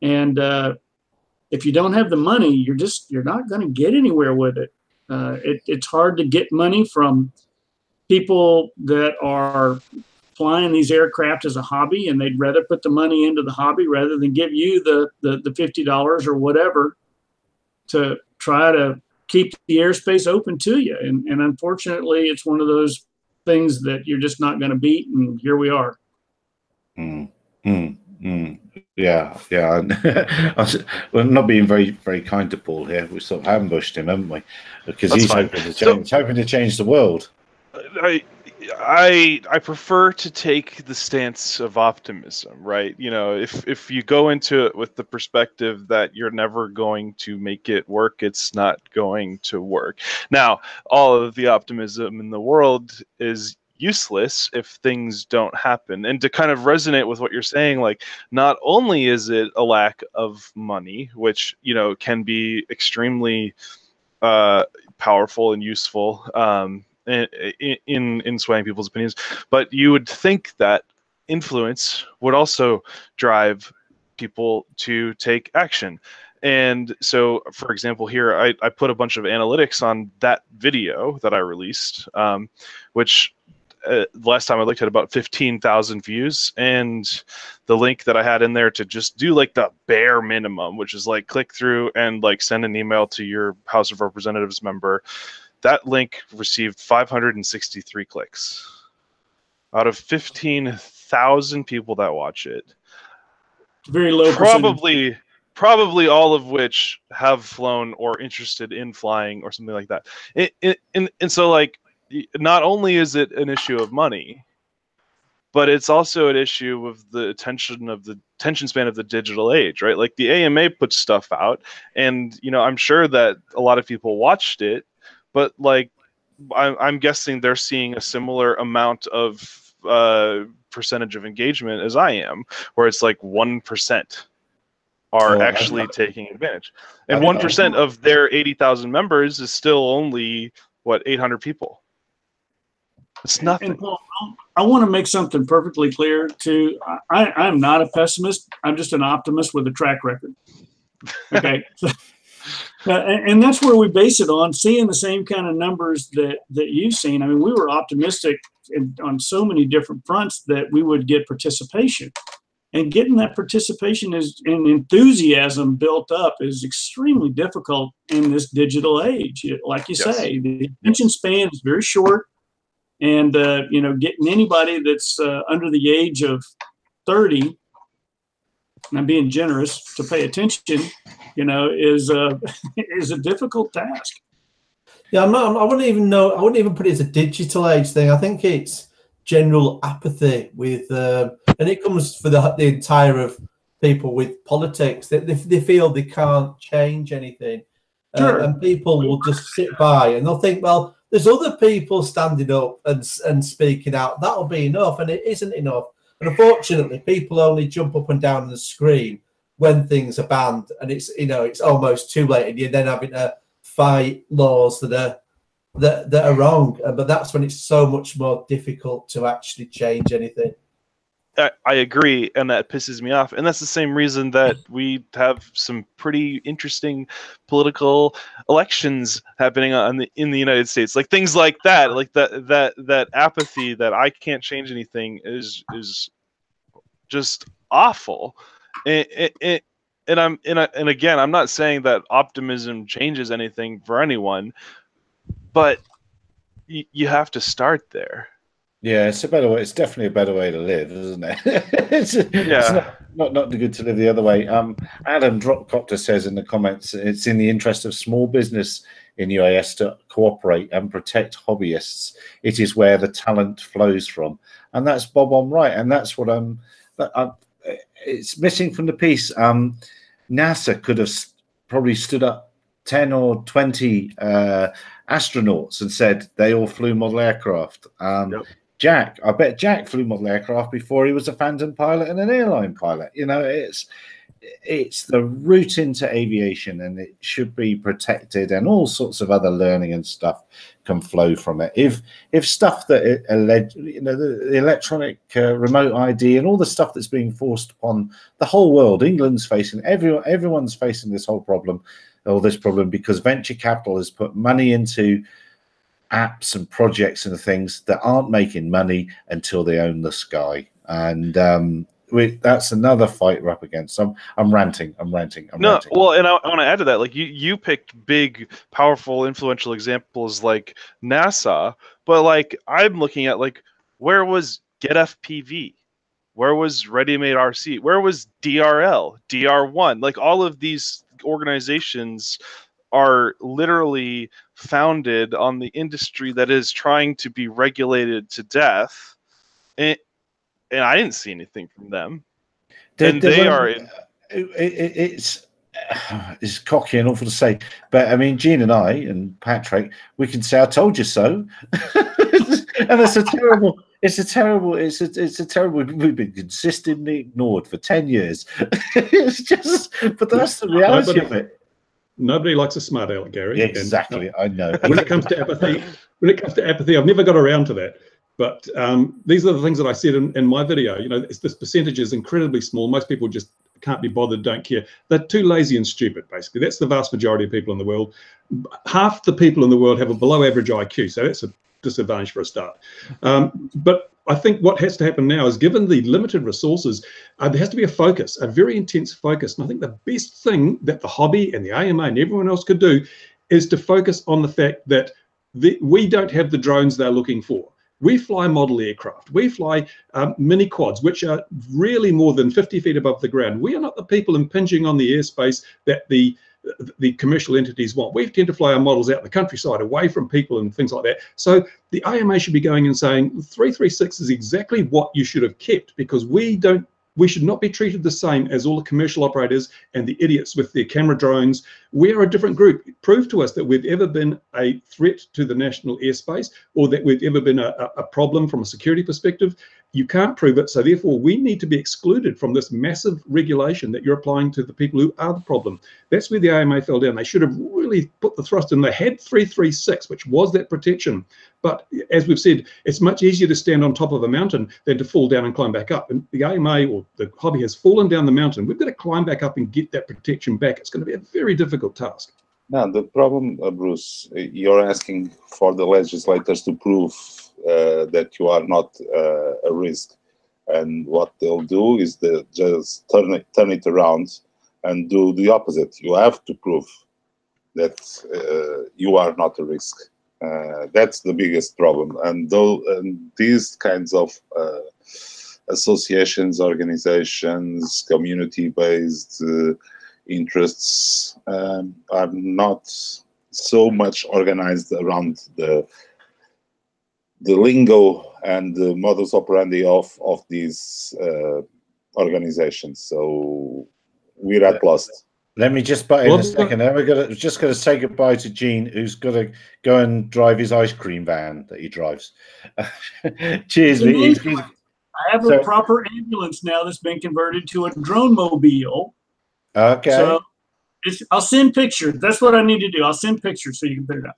And uh, if you don't have the money, you're just you're not going to get anywhere with it. Uh, it. It's hard to get money from people that are flying these aircraft as a hobby, and they'd rather put the money into the hobby rather than give you the the, the fifty dollars or whatever to try to keep the airspace open to you. And, and unfortunately, it's one of those things that you're just not going to beat. And here we are. Mm. Mm. Mm. Yeah, yeah. We're not being very, very kind to Paul here. We sort of ambushed him, haven't we? Because That's he's hoping to, change, so, hoping to change the world. I, I, I prefer to take the stance of optimism, right? You know, if if you go into it with the perspective that you're never going to make it work, it's not going to work. Now, all of the optimism in the world is useless if things don't happen. And to kind of resonate with what you're saying, like, not only is it a lack of money, which, you know, can be extremely uh, powerful and useful um, in, in, in swaying people's opinions, but you would think that influence would also drive people to take action. And so, for example, here, I, I put a bunch of analytics on that video that I released, um, which uh, last time I looked at about fifteen thousand views. And the link that I had in there to just do like the bare minimum, which is like click through and like send an email to your House of Representatives member, that link received five hundred sixty-three clicks. Out of fifteen thousand people that watch it, very low probably... percentage. Probably all of which have flown or interested in flying or something like that. It, it, and, and so, like, not only is it an issue of money, but it's also an issue of the attention of the attention span of the digital age, right? Like, the A M A puts stuff out, and, you know, I'm sure that a lot of people watched it, but, like, I'm, I'm guessing they're seeing a similar amount of uh, percentage of engagement as I am, where it's like one percent. Are oh, actually taking advantage. And one percent of their eighty thousand members is still only, what, eight hundred people? It's nothing. And Paul, I want to make something perfectly clear, too. I, I'm not a pessimist. I'm just an optimist with a track record. Okay. uh, and, and that's where we base it on, seeing the same kind of numbers that, that you've seen. I mean, we were optimistic in, on so many different fronts that we would get participation. And getting that participation is, and enthusiasm built up is extremely difficult in this digital age. Like you yes. say, the attention span is very short. And, uh, you know, getting anybody that's uh, under the age of thirty, and I'm being generous, to pay attention, you know, is, uh, is a difficult task. Yeah, I'm not, I wouldn't even know, I wouldn't even put it as a digital age thing. I think it's general apathy with... Uh, And it comes for the, the entire of people with politics. They, they, they feel they can't change anything. Sure. Uh, and people will just sit by and they'll think, well, there's other people standing up and, and speaking out. That'll be enough. And it isn't enough. And unfortunately, people only jump up and down and scream when things are banned. And it's, you know, it's almost too late. And you're then having to fight laws that are, that, that are wrong. But that's when it's so much more difficult to actually change anything. I agree, and that pisses me off. And that's the same reason that we have some pretty interesting political elections happening on the, in the United States. Like things like that, like that that that apathy that I can't change anything is is just awful. And, and, and I'm and, I, and again, I'm not saying that optimism changes anything for anyone, but y you have to start there. Yeah, it's a better way. It's definitely a better way to live, isn't it? it's, yeah. it's not, not not good to live the other way. Um, Adam Dropcopter says in the comments, it's in the interest of small business in U A S to cooperate and protect hobbyists. It is where the talent flows from, and that's Bob on right, and that's what I'm. That I'm it's missing from the piece. Um, NASA could have probably stood up ten or twenty uh, astronauts and said they all flew model aircraft. Um, yep. Jack, I bet Jack flew model aircraft before he was a phantom pilot and an airline pilot. You know, it's it's the route into aviation, and it should be protected, and all sorts of other learning and stuff can flow from it. If if stuff that it alleged, you know, the, the electronic uh, remote I D and all the stuff that's being forced upon the whole world, England's facing, everyone, everyone's facing this whole problem, or this problem, because venture capital has put money into apps and projects and things that aren't making money until they own the sky. And um, we, that's another fight we're up against. I'm, I'm ranting. I'm ranting. I'm no, ranting. Well, and I, I want to add to that. Like you, you picked big, powerful, influential examples like NASA, but like I'm looking at like where was Get F P V? Where was Ready Made R C? Where was D R L? D R one? Like all of these organizations are literally founded on the industry that is trying to be regulated to death, and, and I didn't see anything from them. Did, and they are. In, it, it, it's it's cocky and awful to say, but I mean, Gene and I and Patrick, we can say, "I told you so," and it's a terrible. It's a terrible. It's a. It's a terrible. We've been consistently ignored for ten years. It's just. But that's the reality nobody, of it. Nobody likes a smart aleck, Gary. Exactly, and, I know. When it comes to apathy, when it comes to apathy, I've never got around to that. But um, these are the things that I said in, in my video. You know, it's, this percentage is incredibly small. Most people just can't be bothered, don't care. They're too lazy and stupid, basically. That's the vast majority of people in the world. Half the people in the world have a below-average I Q, so that's a disadvantage for a start. Um, but I think what has to happen now is, given the limited resources, uh, there has to be a focus, a very intense focus. And I think the best thing that the hobby and the A M A and everyone else could do is to focus on the fact that the, we don't have the drones they're looking for. We fly model aircraft. We fly um, mini quads, which are really more than fifty feet above the ground. We are not the people impinging on the airspace that the the commercial entities want. We tend to fly our models out in the countryside, away from people and things like that. So the A M A should be going and saying three three six is exactly what you should have kept, because we don't. We should not be treated the same as all the commercial operators and the idiots with their camera drones. We are a different group. Prove to us that we've ever been a threat to the national airspace, or that we've ever been a, a problem from a security perspective. You can't prove it, so therefore we need to be excluded from this massive regulation that you're applying to the people who are the problem. That's where the A M A fell down. They should have really put the thrust in. They had three three six, which was that protection. But as we've said, it's much easier to stand on top of a mountain than to fall down and climb back up. And the A M A or the hobby has fallen down the mountain. We've got to climb back up and get that protection back. It's going to be a very difficult task. Now, the problem, uh, Bruce, you're asking for the legislators to prove Uh, that you are not uh, a risk, and what they'll do is they just turn it, turn it around and do the opposite. You have to prove that uh, you are not a risk. Uh, that's the biggest problem, and though and these kinds of uh, associations, organizations, community-based uh, interests um, are not so much organized around the the lingo and the modus operandi of, of these uh, organizations. So we're at loss. Let me just butt in well, a second. Then we're gonna, just going to say goodbye to Gene, who's got to go and drive his ice cream van that he drives. Cheers. He's, he's, I have so, a proper ambulance now that's been converted to a drone mobile. Okay. So it's, I'll send pictures. That's what I need to do. I'll send pictures so you can put it up.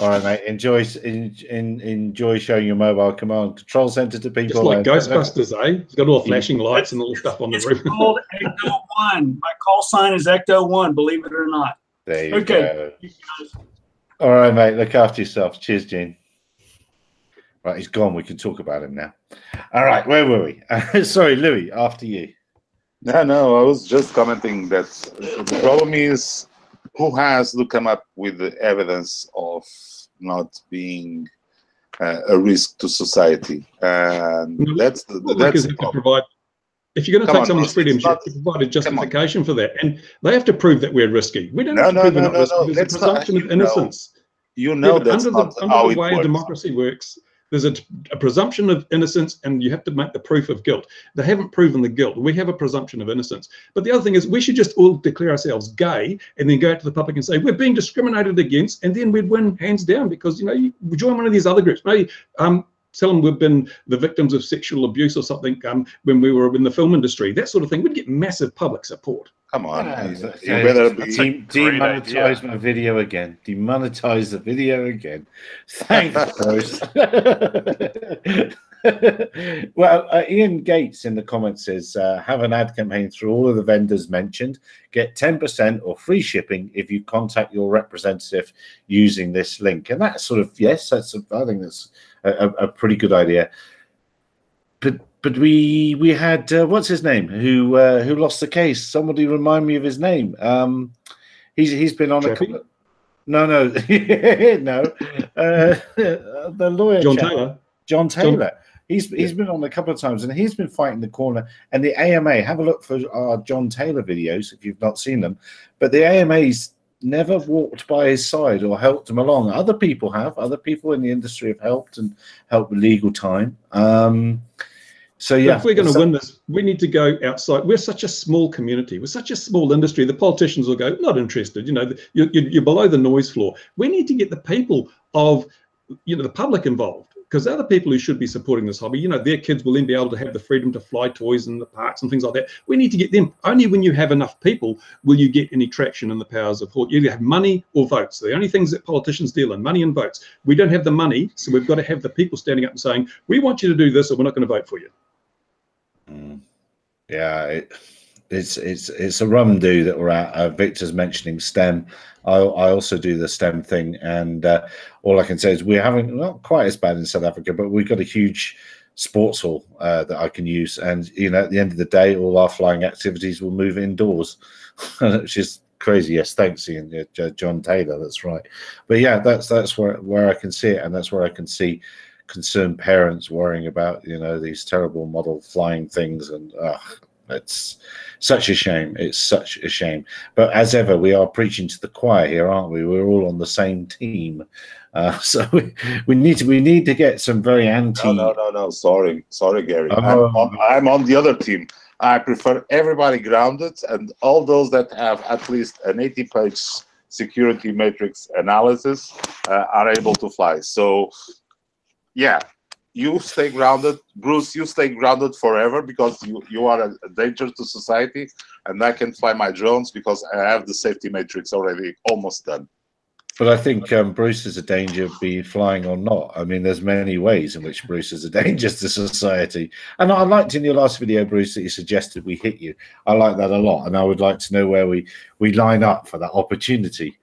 All right, mate. Enjoy, in, in, enjoy showing your mobile command control center to people. It's like and, Ghostbusters, uh, eh? It's got all the flashing lights and all the stuff on the roof. It's called Ecto one. My call sign is Ecto one, believe it or not. There you okay. go. All right, mate. Look after yourself. Cheers, Gene. Right, he's gone. We can talk about him now. All right, where were we? Sorry, Louis, after you. No, no, I was just commenting that the problem is, who has to come up with the evidence of not being uh, a risk to society? And no, that's the, the, that's the provide, if you're going to come take on, someone's freedom, you have to provide a justification for that. And they have to prove that we're risky. We don't no, have to no, prove no, we're not no, risky. No, There's that's a presumption not, of innocence. Know, you know yeah, that's under not the, under how the way it works. Democracy works. There's a, a presumption of innocence, and you have to make the proof of guilt. They haven't proven the guilt. We have a presumption of innocence. But the other thing is, we should just all declare ourselves gay and then go out to the public and say, we're being discriminated against, and then we'd win hands down because, you know, you join one of these other groups. Maybe um, tell them we've been the victims of sexual abuse or something um, when we were in the film industry, that sort of thing. We'd get massive public support. Come on. Yeah, yeah, you better be demonetize my video again. Demonetize the video again. Thanks, Bruce. Well, uh, Ian Gates in the comments says, uh, have an ad campaign through all of the vendors mentioned. Get ten percent or free shipping if you contact your representative using this link. And that's sort of, yes, that's a, I think that's a, a pretty good idea. But But we we had uh, what's his name who uh, who lost the case? Somebody remind me of his name. Um, he's he's been on Jeffy? a couple. Of, no, no, no. Uh, the lawyer, John chap, Taylor. John Taylor. John, he's he's yeah. been on a couple of times, and he's been fighting the corner. And the A M A, have a look for our John Taylor videos if you've not seen them. But the A M A's never walked by his side or helped him along. Other people have. Other people in the industry have helped and helped with legal time. Um, So yeah, but if we're going to win this, we need to go outside. We're such a small community. We're such a small industry. The politicians will go, not interested. You know, you're, you're below the noise floor. We need to get the people of, you know, the public involved, because they're the people who should be supporting this hobby. You know, their kids will then be able to have the freedom to fly toys in the parks and things like that. We need to get them. Only when you have enough people will you get any traction in the powers of hawk. You either have money or votes. The only things that politicians deal in, money and votes. We don't have the money, so we've got to have the people standing up and saying, we want you to do this or we're not going to vote for you. Mm. Yeah, it, it's it's it's a rum do that we're at. Uh, Victor's mentioning STEM. I, I also do the STEM thing, and uh, all I can say is we're having not quite as bad in South Africa, but we've got a huge sports hall uh, that I can use. And you know, at the end of the day, all our flying activities will move indoors, which is crazy. Yes, thanks, Ian, uh, John Taylor. That's right. But yeah, that's that's where where I can see it, and that's where I can see concerned parents worrying about, you know, these terrible model flying things, and uh, it's such a shame. It's such a shame. But as ever, we are preaching to the choir here, aren't we? We're all on the same team, uh, so we, we need to we need to get some very anti. No, no, no, no. Sorry, sorry, Gary. Um, I'm, on, I'm on the other team. I prefer everybody grounded, and all those that have at least an eighty-page security matrix analysis uh, are able to fly. So. Yeah, you stay grounded, Bruce. You stay grounded forever because you you are a danger to society, and I can fly my drones because I have the safety matrix already almost done. But I think um, Bruce is a danger, be flying or not. I mean, there's many ways in which Bruce is a danger to society. And I liked in your last video, Bruce, that you suggested we hit you. I like that a lot, and I would like to know where we we line up for that opportunity.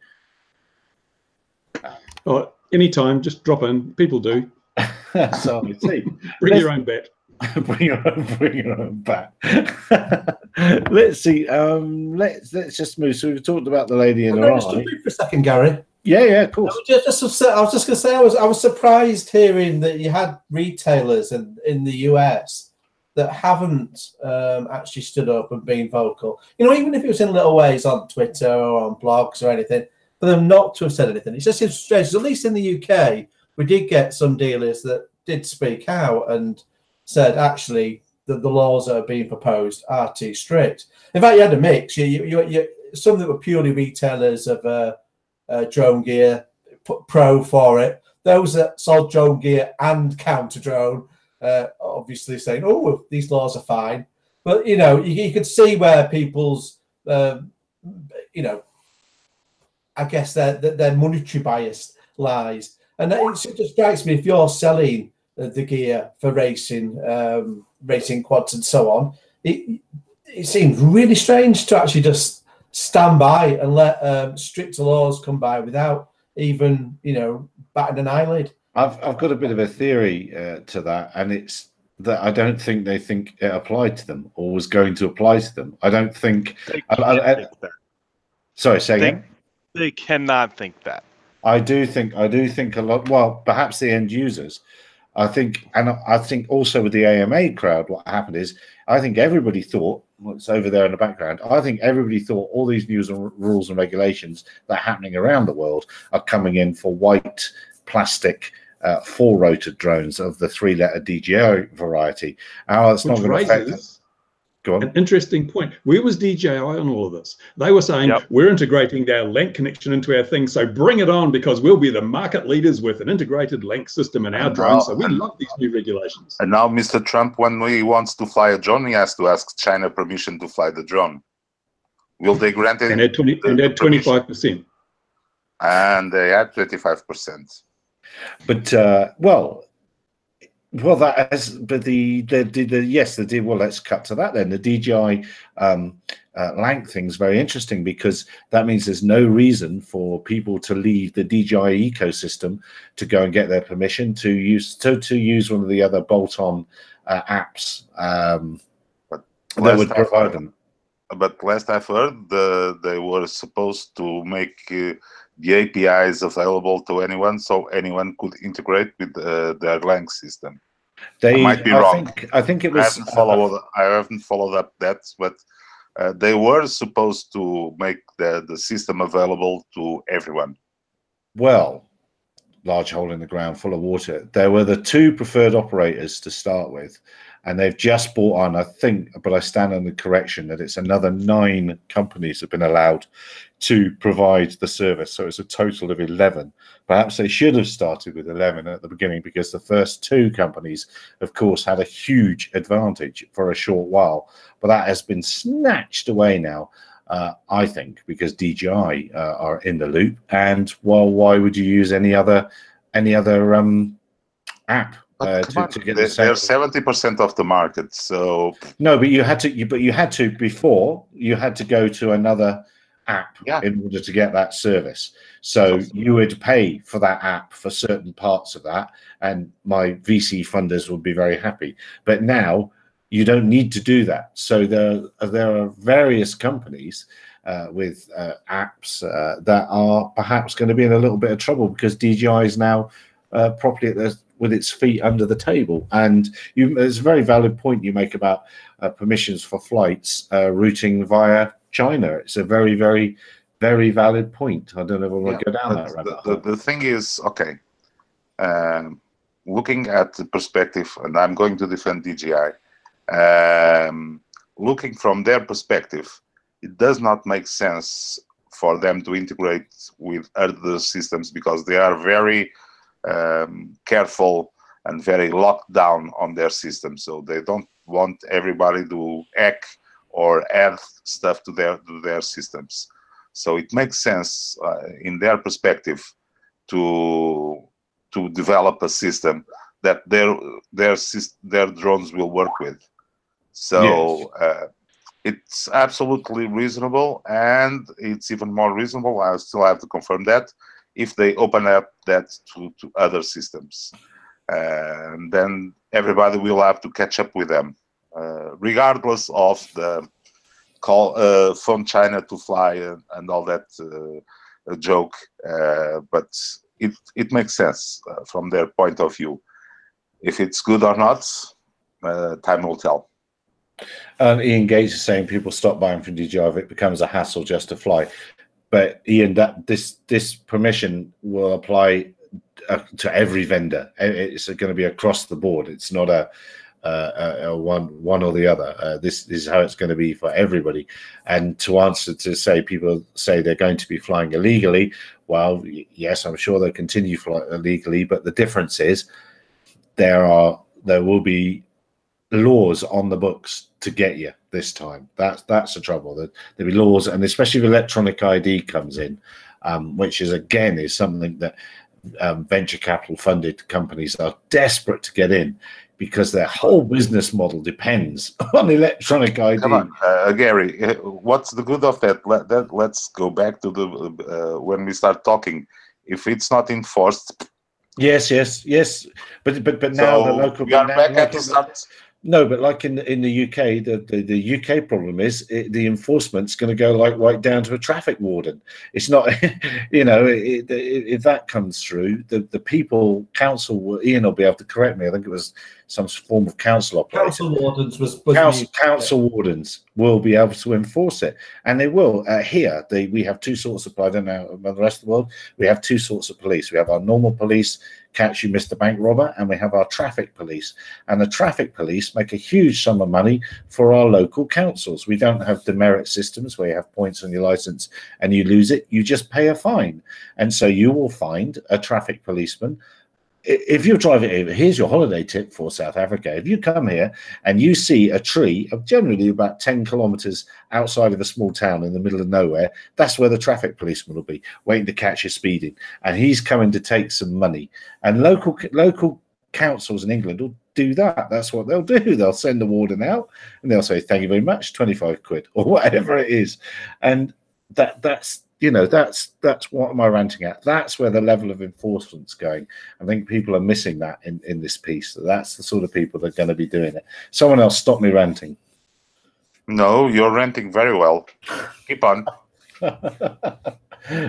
Well, anytime, just drop in. People do. So bring let's, your own bet. Bring your own, bring your own bat. Let's see. Um, let's let's just move. So we've talked about the lady in her eye. Just for a second, Gary. Yeah, yeah, of course. I was just, just I was just going to say I was I was surprised hearing that you had retailers in in the U S that haven't um, actually stood up and been vocal. You know, even if it was in little ways on Twitter or on blogs or anything, for them not to have said anything. It's just strange. At least in the U K. We did get some dealers that did speak out and said, actually, that the laws that are being proposed are too strict. In fact, you had a mix. You, you, you, you, some that were purely retailers of uh, uh, drone gear, put pro for it. Those that sold drone gear and counter-drone, uh, obviously saying, oh, these laws are fine. But, you know, you, you could see where people's, um, you know, I guess their, their monetary bias lies. And it just strikes me, if you're selling the gear for racing, um, racing quads and so on, it, it seems really strange to actually just stand by and let um, stricter laws come by without even, you know, batting an eyelid. I've, I've got a bit of a theory uh, to that, and it's that I don't think they think it applied to them or was going to apply to them. I don't think... I, I, I, sorry, say again? They cannot think that. I do think I do think a lot. Well, perhaps the end users. I think, and I think also with the A M A crowd, what happened is I think everybody thought what's over there in the background. I think everybody thought all these news and rules and regulations that are happening around the world are coming in for white plastic uh, four-rotor drones of the three-letter D J I variety. Oh, it's not going to affect us. Go on. An interesting point. Where was D J I on all of this? They were saying, yep, we're integrating our L A N C connection into our thing, so bring it on because we'll be the market leaders with an integrated L A N C system in our and drone. Now, so we and, love these new regulations. And now Mister Trump, when he wants to fly a drone, he has to ask China permission to fly the drone. Will they grant it? And at twenty-five percent. And they had twenty-five percent. But, uh, well... Well, that has, but the, the, the, the yes, the D, well, let's cut to that then. The D J I um, uh, L A N C thing is very interesting because that means there's no reason for people to leave the D J I ecosystem to go and get their permission to use, to, to use one of the other bolt-on uh, apps um, that would provide heard, them. But last I've heard, the, they were supposed to make uh, the A P I is available to anyone, so anyone could integrate with uh, their L A N C system. They I might be I wrong. Think, I think it was. I haven't followed. Uh, I haven't followed up that, but uh, they were supposed to make the the system available to everyone. Well, large hole in the ground full of water. There were the two preferred operators to start with, and they've just bought on, I think, but I stand on the correction that it's another nine companies have been allowed to provide the service. So it's a total of eleven. Perhaps they should have started with eleven at the beginning, because the first two companies, of course, had a huge advantage for a short while. But that has been snatched away now, uh, I think, because D J I uh, are in the loop. And, well, why would you use any other, any other um, app? Uh, to, to get they, they're seventy percent of the market, so no. But you had to, you, but you had to before you had to go to another app yeah. in order to get that service. So awesome. You would pay for that app for certain parts of that, and my V C funders would be very happy. But now you don't need to do that. So there, there are various companies uh, with uh, apps uh, that are perhaps going to be in a little bit of trouble, because D J I is now uh, properly at the with its feet under the table. And you, there's a very valid point you make about uh, permissions for flights uh, routing via China. It's a very, very, very valid point. I don't know if I want yeah, to go down that rabbit hole. The, the thing is, okay, um, looking at the perspective, and I'm going to defend D J I, um, looking from their perspective, it does not make sense for them to integrate with other systems, because they are very Um, careful and very locked down on their system, so they don't want everybody to hack or add stuff to their to their systems. So it makes sense uh, in their perspective to to develop a system that their their their drones will work with. So yes. uh, it's absolutely reasonable, and it's even more reasonable. I still have to confirm that. If they open up that to, to other systems, uh, then everybody will have to catch up with them, uh, regardless of the call uh, from China to fly and, and all that uh, joke. Uh, but it, it makes sense uh, from their point of view. If it's good or not, uh, time will tell. Um, Ian Gates is saying people stop buying from D J I if it becomes a hassle just to fly. But Ian, that this this permission will apply uh, to every vendor. It's going to be across the board. It's not a, uh, a, a one one or the other. Uh, this, this is how it's going to be for everybody. And to answer to say people say they're going to be flying illegally, well, yes, I'm sure they'll continue flying illegally. But the difference is there are there will be laws on the books to get you this time. That's that's the trouble. That there'll be laws, and especially if electronic I D comes in, um, which is again is something that um, venture capital funded companies are desperate to get in, because their whole business model depends on electronic I D. Come on, uh, Gary, what's the good of that? Let, that let's go back to the uh, when we start talking. If it's not enforced, yes, yes, yes. But but but now so the local we are now, back at the start. No, but like in in the U K, the, the, the U K problem is it, the enforcement's going to go like right down to a traffic warden. It's not, you know, it, it, if that comes through, the, the people, council, Ian will be able to correct me. I think it was some form of council operator. Council wardens was... was council, council wardens will be able to enforce it. And they will. Uh, here, they, we have two sorts of, I don't know about the rest of the world, we have two sorts of police. We have our normal police, catch you, Mister Bank Robber, and we have our traffic police. And the traffic police make a huge sum of money for our local councils. We don't have demerit systems where you have points on your license and you lose it. You just pay a fine. And so you will find a traffic policeman. If you're driving over, here's your holiday tip for South Africa. If you come here and you see a tree of generally about ten kilometers outside of a small town in the middle of nowhere, that's where the traffic policeman will be waiting to catch you speeding. And he's coming to take some money. And local local councils in England will do that. That's what they'll do. They'll send the warden out and they'll say, thank you very much, twenty-five quid or whatever it is. And that that's, you know, that's that's what am I ranting at? That's where the level of enforcement's going. I think people are missing that in, in this piece. That's the sort of people that are going to be doing it. Someone else stop me ranting. No, you're ranting very well. Keep on.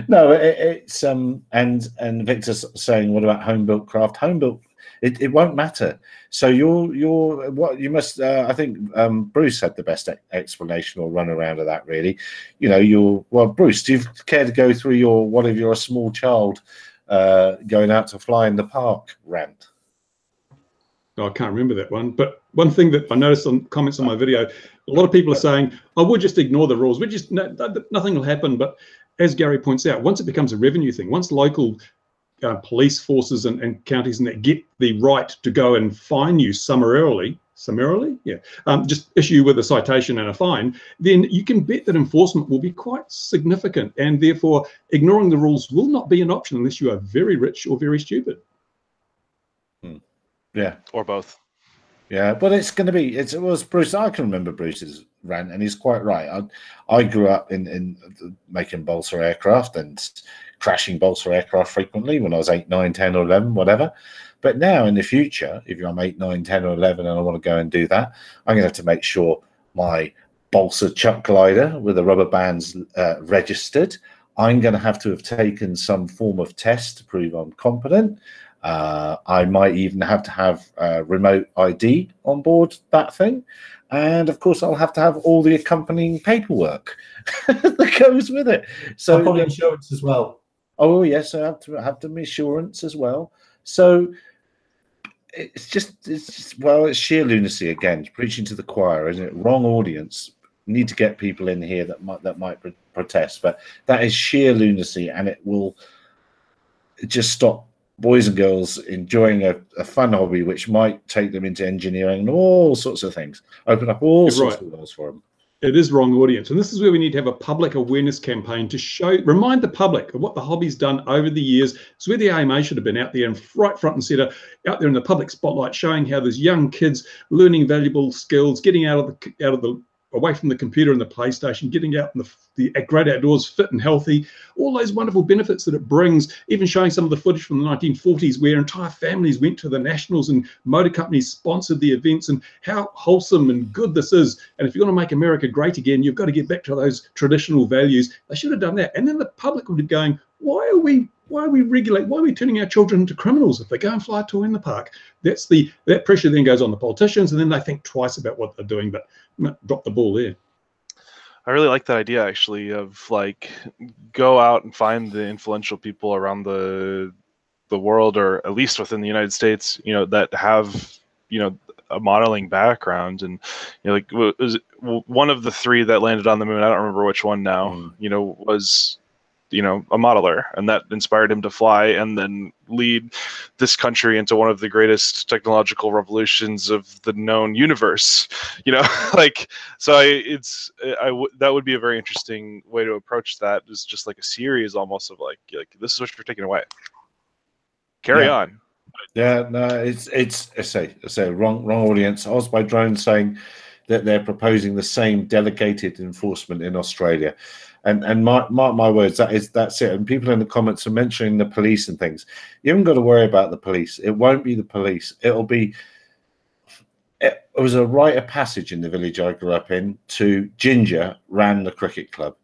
No, it, it's um and and Victor's saying, what about home built craft? Home built, it, it won't matter. So you're you're what you must. Uh, I think um, Bruce had the best explanation or run around of that. Really, you know, you're well, Bruce. Do you care to go through your what if you're a small child uh, going out to fly in the park rant. Oh, I can't remember that one. But one thing that I noticed on comments on my video, a lot of people are saying, "Oh, we'll just ignore the rules. We just no, nothing will happen." But as Gary points out, once it becomes a revenue thing, once local uh, police forces and, and counties and that get the right to go and fine you summarily, summarily, yeah, um, just issue with a citation and a fine, then you can bet that enforcement will be quite significant, and therefore ignoring the rules will not be an option unless you are very rich or very stupid. Hmm. Yeah, or both. Yeah, but it's going to be. It's, it was Bruce. I can remember Bruce's rant, and he's quite right. I, I grew up in in making balsa aircraft and crashing balsa aircraft frequently when I was eight, nine, ten, or eleven, whatever. But now, in the future, if I'm eight, nine, ten, or eleven, and I want to go and do that, I'm going to have to make sure my balsa chuck glider with the rubber band's uh, registered. I'm going to have to have taken some form of test to prove I'm competent. Uh, I might even have to have uh, remote I D on board that thing. And of course, I'll have to have all the accompanying paperwork that goes with it. So, I've got insurance as well. Oh, yes, I have to have the insurance as well. So, it's just, it's just, well, it's sheer lunacy again. It's preaching to the choir, isn't it? Wrong audience. We need to get people in here that might, that might pro protest, but that is sheer lunacy, and it will just stop boys and girls enjoying a, a fun hobby, which might take them into engineering and all sorts of things, open up all You're sorts right. of doors for them. It is wrong audience. And this is where we need to have a public awareness campaign to show, remind the public of what the hobby's done over the years. It's where the A M A should have been out there and right front and center, out there in the public spotlight, showing how there's young kids learning valuable skills, getting out of the, out of the, away from the computer and the PlayStation, getting out in the, the great outdoors, fit and healthy, all those wonderful benefits that it brings, even showing some of the footage from the nineteen forties where entire families went to the nationals and motor companies sponsored the events, and how wholesome and good this is. And if you're going to make America great again, you've got to get back to those traditional values. They should have done that. And then the public would be going, why are we, why are we regulating, why are we turning our children into criminals if they go and fly a tour in the park? That's the, that pressure then goes on the politicians, and then they think twice about what they're doing, but drop the ball there. I really like that idea, actually, of like, go out and find the influential people around the the world, or at least within the United States, you know, that have, you know, a modeling background. And, you know, like, was it, one of the three that landed on the moon, I don't remember which one now, mm. you know, was, you know, a modeler, and that inspired him to fly and then lead this country into one of the greatest technological revolutions of the known universe, you know, like, so I, it's, I, w that would be a very interesting way to approach that, is just like a series almost of like, like, this is what you're taking away. Carry yeah. on. Yeah, no, it's, it's, I say, I say wrong, wrong audience. Oz by Drone saying that they're proposing the same delegated enforcement in Australia. And and mark my, my, my words, that is that's it. And people in the comments are mentioning the police and things. You haven't got to worry about the police. It won't be the police. It'll be. It was a rite of passage in the village I grew up in. To Ginger ran the cricket club.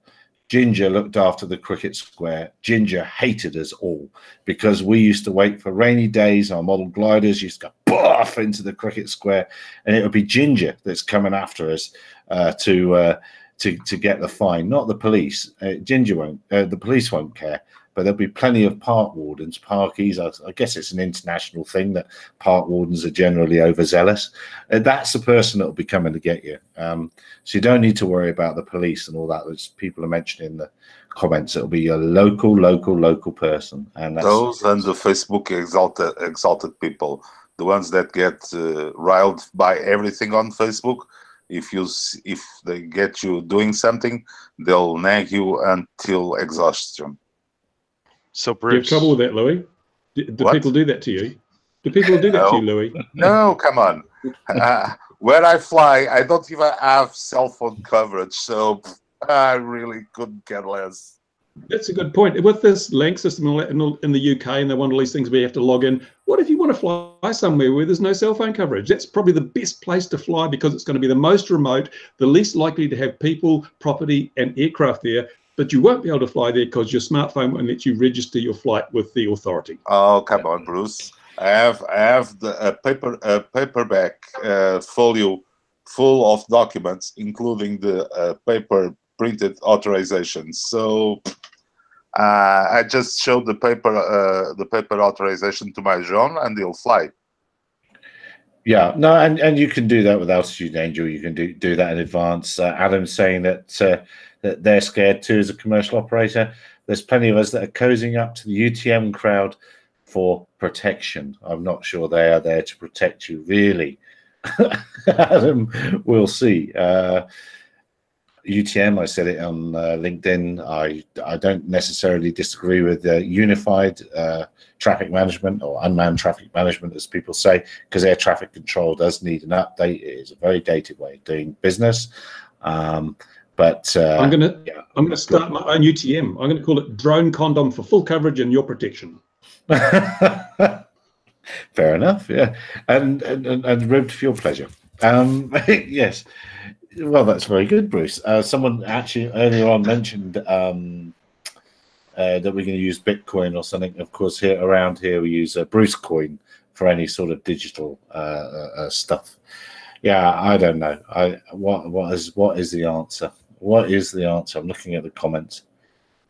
Ginger looked after the cricket square. Ginger hated us all because we used to wait for rainy days. Our model gliders used to go off into the cricket square, and it would be Ginger that's coming after us uh, to. Uh, To, to get the fine, not the police. Uh, Ginger won't, uh, the police won't care, but there'll be plenty of park wardens, parkies. I, I guess it's an international thing that park wardens are generally overzealous. Uh, that's the person that'll be coming to get you. Um, so you don't need to worry about the police and all that, which people are mentioning in the comments. It'll be a local, local, local person. And that's those and the Facebook exalted, exalted people, the ones that get uh, riled by everything on Facebook. If you if they get you doing something, they'll nag you until exhaustion. So Bruce, do you have trouble with that, Louis? Do, do people do that to you? Do people do that no. to you, Louis? No, come on. Uh, where I fly, I don't even have cell phone coverage, so I really couldn't care less. That's a good point. With this L A N C system in the U K, and they want all these things where you have to log in, what if you want to fly somewhere where there's no cell phone coverage? That's probably the best place to fly, because it's going to be the most remote, the least likely to have people, property, and aircraft there, but you won't be able to fly there because your smartphone won't let you register your flight with the authority. Oh, come on, Bruce. I have, I have the, a, paper, a paperback uh, folio full of documents, including the uh, paper printed authorizations. So Uh, I just showed the paper uh, the paper authorization to my drone, and he'll fly. Yeah, no, and, and you can do that with Altitude Angel. You can do, do that in advance. Uh, Adam's saying that uh, that they're scared too as a commercial operator. There's plenty of us that are cozying up to the U T M crowd for protection. I'm not sure they are there to protect you, really. Adam, we'll see. Uh, U T M, I said it on uh, LinkedIn. I I don't necessarily disagree with uh, unified uh, traffic management, or unmanned traffic management, as people say, because air traffic control does need an update. It is a very dated way of doing business. Um, but uh, I'm gonna yeah, I'm gonna start my own U T M. I'm gonna call it Drone Condom for Full Coverage and Your Protection. Fair enough. Yeah, and and and, and ribbed for your pleasure. Um, yes. Well, that's very good, Bruce. Uh, someone actually earlier on mentioned um, uh, that we're going to use Bitcoin or something. Of course, here around here we use uh, Bruce Coin for any sort of digital uh, uh, stuff. Yeah, I don't know. I what what is what is the answer? What is the answer? I'm looking at the comments.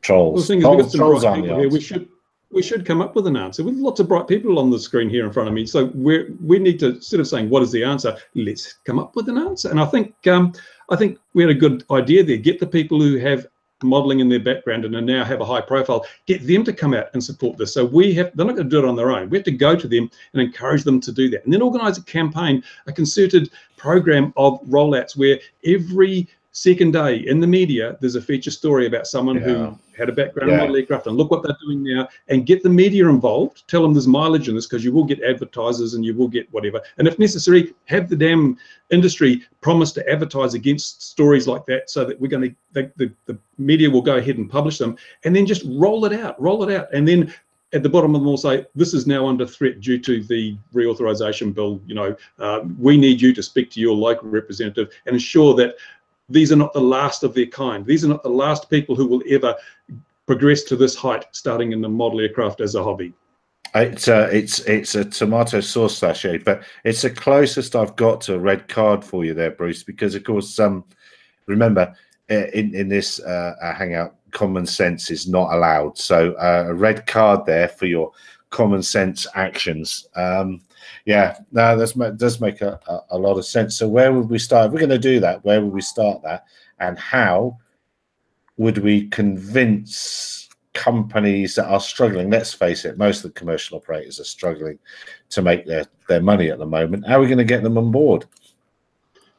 Trolls. Well, the thing is, trolls, bright people here. We should we should come up with an answer. With lots of bright people on the screen here in front of me, so we we need to, instead of saying what is the answer, let's come up with an answer. And I think um, I think we had a good idea there. Get the people who have modelling in their background and now have a high profile. Get them to come out and support this. So we have they're not going to do it on their own. We have to go to them and encourage them to do that, and then organise a campaign, a concerted program of rollouts where every second day in the media, there's a feature story about someone yeah. who had a background yeah. in model aircraft, and look what they're doing now, and get the media involved. Tell them there's mileage in this, because you will get advertisers and you will get whatever. And if necessary, have the damn industry promise to advertise against stories like that, so that we're going to, the, the, the media will go ahead and publish them, and then just roll it out, roll it out. And then at the bottom of them all say, this is now under threat due to the reauthorization bill. You know, uh, we need you to speak to your local representative and ensure that these are not the last of their kind. These are not the last people who will ever progress to this height, starting in the model aircraft as a hobby. It's a, it's, it's a tomato sauce sachet, but it's the closest I've got to a red card for you there, Bruce, because, of course, um, remember, in, in this uh, hangout, common sense is not allowed. So uh, a red card there for your common sense actions. Um, Yeah, no, that does make a, a, a lot of sense. So where would we start? If we're going to do that, where would we start that? And how would we convince companies that are struggling? Let's face it, most of the commercial operators are struggling to make their, their money at the moment. How are we going to get them on board?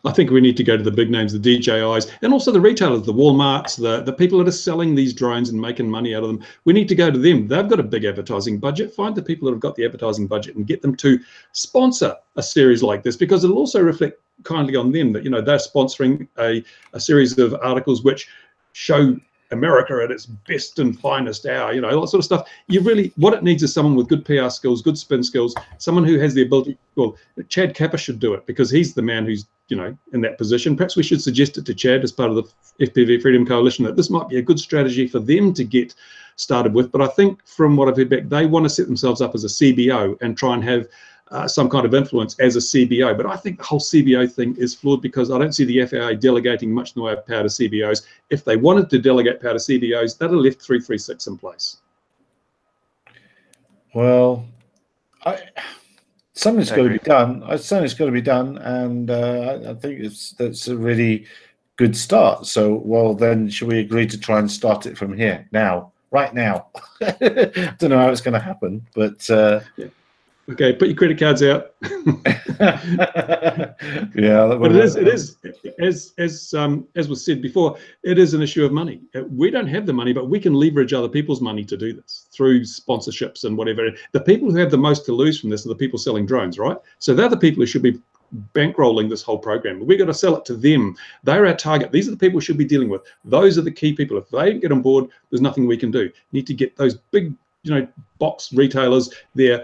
I think we need to go to the big names, the D J Is, and also the retailers, the Walmarts, the, the people that are selling these drones and making money out of them. We need to go to them. They've got a big advertising budget. Find the people that have got the advertising budget and get them to sponsor a series like this, because it'll also reflect kindly on them that, you know, they're sponsoring a, a series of articles which show America at its best and finest hour, you know, all that sort of stuff. You really, what it needs is someone with good P R skills, good spin skills, someone who has the ability. Well, Chad Kappa should do it, because he's the man who's, you know, in that position. Perhaps we should suggest it to Chad as part of the F P V Freedom Coalition, that this might be a good strategy for them to get started with. But I think from what I've heard back, they want to set themselves up as a C B O and try and have Uh, some kind of influence as a C B O. But I think the whole C B O thing is flawed, because I don't see the F A A delegating much in the way of power to C B Os. If they wanted to delegate power to C B Os, they'd have left three three six in place. Well, I, something's got to be done. Something's got to be done, and uh, I think it's that's a really good start. So, well, then, should we agree to try and start it from here now, right now? I don't know how it's going to happen, but. Uh, yeah. Okay, put your credit cards out. Yeah, but it is, it is, as as um as was said before, it is an issue of money. We don't have the money, but we can leverage other people's money to do this through sponsorships and whatever. The people who have the most to lose from this are the people selling drones, right? So they're the people who should be bankrolling this whole program. We've got to sell it to them. They're our target. These are the people we should be dealing with. Those are the key people. If they get on board, there's nothing we can do. Need to get those big, you know, box retailers there.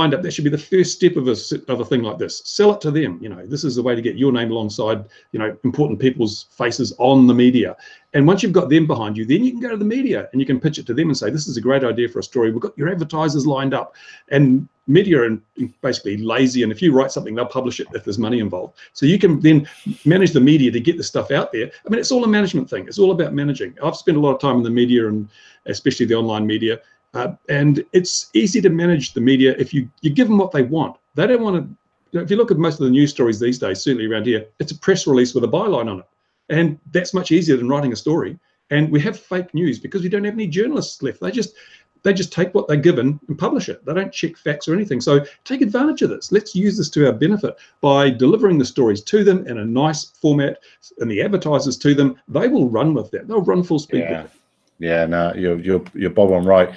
Lined up. That should be the first step of a of a thing like this. Sell it to them. You know, this is the way to get your name alongside, you know, important people's faces on the media. And once you've got them behind you, then you can go to the media and you can pitch it to them and say, this is a great idea for a story. We've got your advertisers lined up, and Meteor and basically lazy, and if you write something, they'll publish it if there's money involved. So you can then manage the media to get the stuff out there. I mean, it's all a management thing. It's all about managing. I've spent a lot of time in the media, and especially the online media, uh, and it's easy to manage the media if you, you give them what they want. They don't want to, you know, if you look at most of the news stories these days, certainly around here, it's a press release with a byline on it. And that's much easier than writing a story. And we have fake news because we don't have any journalists left. They just they just take what they're given and publish it. They don't check facts or anything. So take advantage of this. Let's use this to our benefit by delivering the stories to them in a nice format, and the advertisers to them. They will run with that. They'll run full speed yeah. with it. Yeah, no, you're, you're, you're bob on right.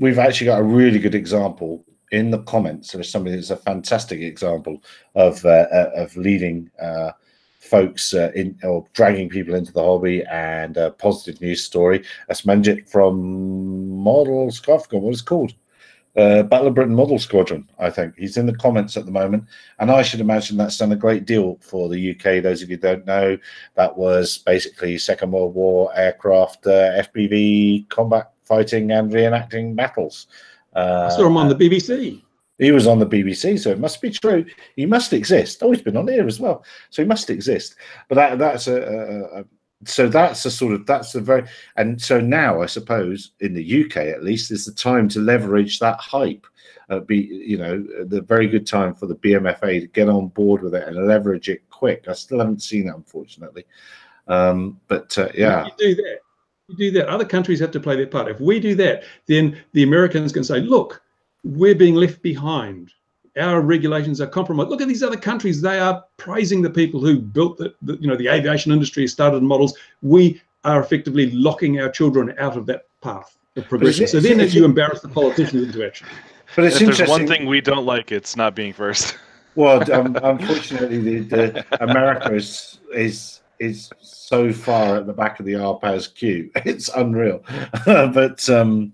We've actually got a really good example in the comments. There's somebody that's a fantastic example of, uh, of leading uh, folks uh, in or dragging people into the hobby, and a positive news story. That's Manjit from Model Squadron, what is it called? Uh, Battle of Britain Model Squadron, I think. He's in the comments at the moment, and I should imagine that's done a great deal for the U K. Those of you who don't know, that was basically Second World War aircraft, uh, F P V combat fighting and reenacting battles. Uh, I saw him on the B B C. He was on the B B C, so it must be true. He must exist. Oh, he's been on here as well, so he must exist. But that, that's a, a, a so that's a sort of that's a very and so now I suppose in the U K at least is the time to leverage that hype. Uh, be you know the very good time for the B M F A to get on board with it and leverage it quick. I still haven't seen that, unfortunately, um, but uh, yeah. You do that. You do that. Other countries have to play their part. If we do that, then the Americans can say, look, we're being left behind. Our regulations are compromised. Look at these other countries. They are praising the people who built the, the you know, the aviation industry, started models. We are effectively locking our children out of that path of progression. It, so then if you embarrass the politicians into action. But it's if interesting. There's one thing we don't like, it's not being first. Well, um, unfortunately, the, the America is, is is so far at the back of the R P A S queue. It's unreal. but... Um,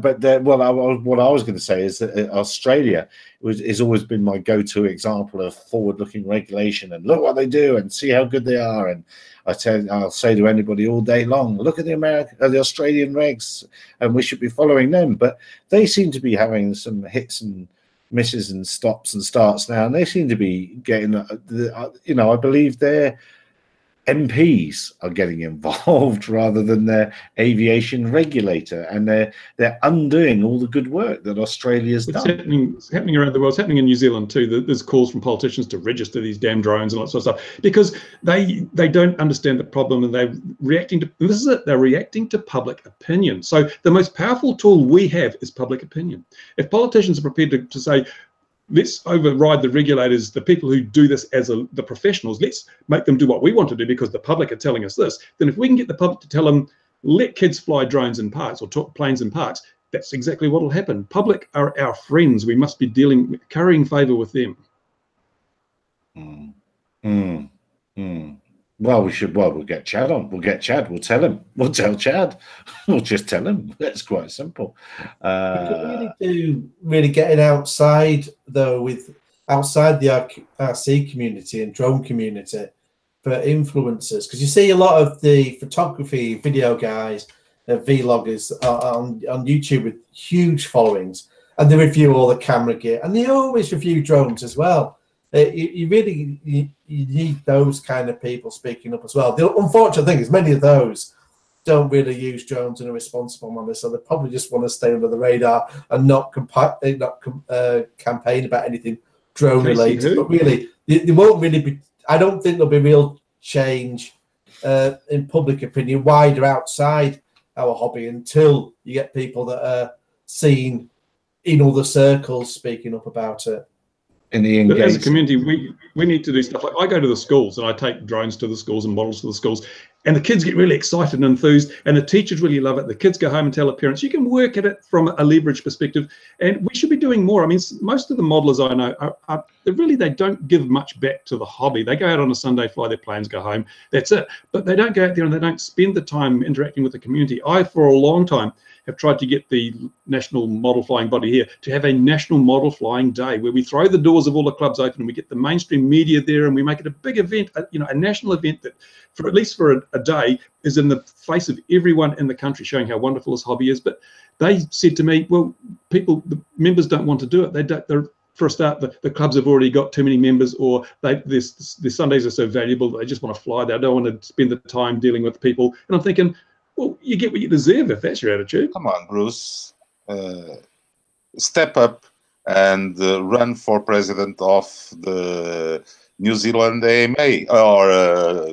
But the, well, I, what I was going to say is that Australia was, has always been my go-to example of forward-looking regulation, and look what they do, and see how good they are. And I tell, I'll say to anybody all day long, look at the American, uh, the Australian regs, and we should be following them. But they seem to be having some hits and misses and stops and starts now, and they seem to be getting, uh, the, uh, you know, I believe they're. M Ps are getting involved rather than their aviation regulator, and they're they're undoing all the good work that Australia's it's done. Happening, it's happening around the world. It's happening in New Zealand too. There's calls from politicians to register these damn drones and lots of stuff because they they don't understand the problem, and they're reacting to this is it. They're reacting to public opinion. So the most powerful tool we have is public opinion. If politicians are prepared to, to say, let's override the regulators, the people who do this as a, the professionals, let's make them do what we want to do because the public are telling us this. Then if we can get the public to tell them, let kids fly drones in parks or talk planes in parks, that's exactly what will happen. Public are our friends. We must be dealing, currying favour with them. Mm. Mm. Mm. Well, we should, well, we'll get Chad on. We'll get Chad. We'll tell him. We'll tell Chad. We'll just tell him. That's quite simple. Uh, we really do, really getting outside, though, with outside the R C community and drone community for influencers. Because you see a lot of the photography, video guys, uh, vloggers on, on YouTube with huge followings. And they review all the camera gear. And they always review drones as well. Uh, you, you really you, you need those kind of people speaking up as well. The unfortunate thing is many of those don't really use drones in a responsible manner, so they probably just want to stay under the radar and not, compa not com uh, campaign about anything drone related. But really, they, they won't really be. I don't think there'll be real change uh, in public opinion wider outside our hobby until you get people that are seen in other circles speaking up about it. In the engagement. As a community, we, we need to do stuff. Like I go to the schools and I take drones to the schools and models to the schools, and the kids get really excited and enthused, and the teachers really love it. The kids go home and tell their parents. You can work at it from a leverage perspective, and we should be doing more. I mean, most of the modelers I know, are, are really they don't give much back to the hobby. They go out on a Sunday, fly their planes, go home. That's it. But they don't go out there and they don't spend the time interacting with the community. I, for a long time, have tried to get the national model flying body here to have a national model flying day where we throw the doors of all the clubs open and we get the mainstream media there and we make it a big event, a, you know, a national event that for at least for a, a day is in the face of everyone in the country showing how wonderful this hobby is. But they said to me, well, people, the members don't want to do it. They don't, they're, for a start, the, the clubs have already got too many members, or they, their, their Sundays are so valuable, they just want to fly. They don't want to spend the time dealing with people. And I'm thinking, well, you get what you deserve if that's your attitude. Come on, Bruce. Uh, step up and uh, run for president of the New Zealand A M A or uh,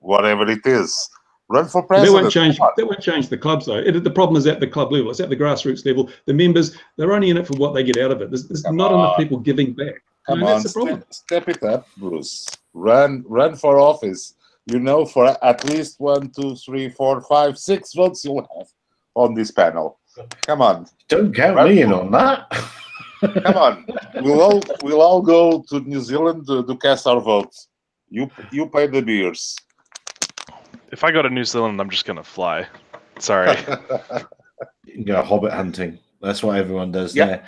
whatever it is. Run for president. That won't change, that won't change the clubs, though. It, the problem is at the club level. It's at the grassroots level. The members, they're only in it for what they get out of it. There's, there's not on. enough people giving back. Come you know, on, that's the problem. Step, step it up, Bruce. Run, run for office. You know, for at least one, two, three, four, five, six votes you'll have on this panel. Come on. Don't count run me in on that. Come on. We'll all, we'll all go to New Zealand to, to cast our votes. You, you pay the beers. If I go to New Zealand, I'm just going to fly. Sorry. You go hobbit hunting. That's what everyone does yep. there.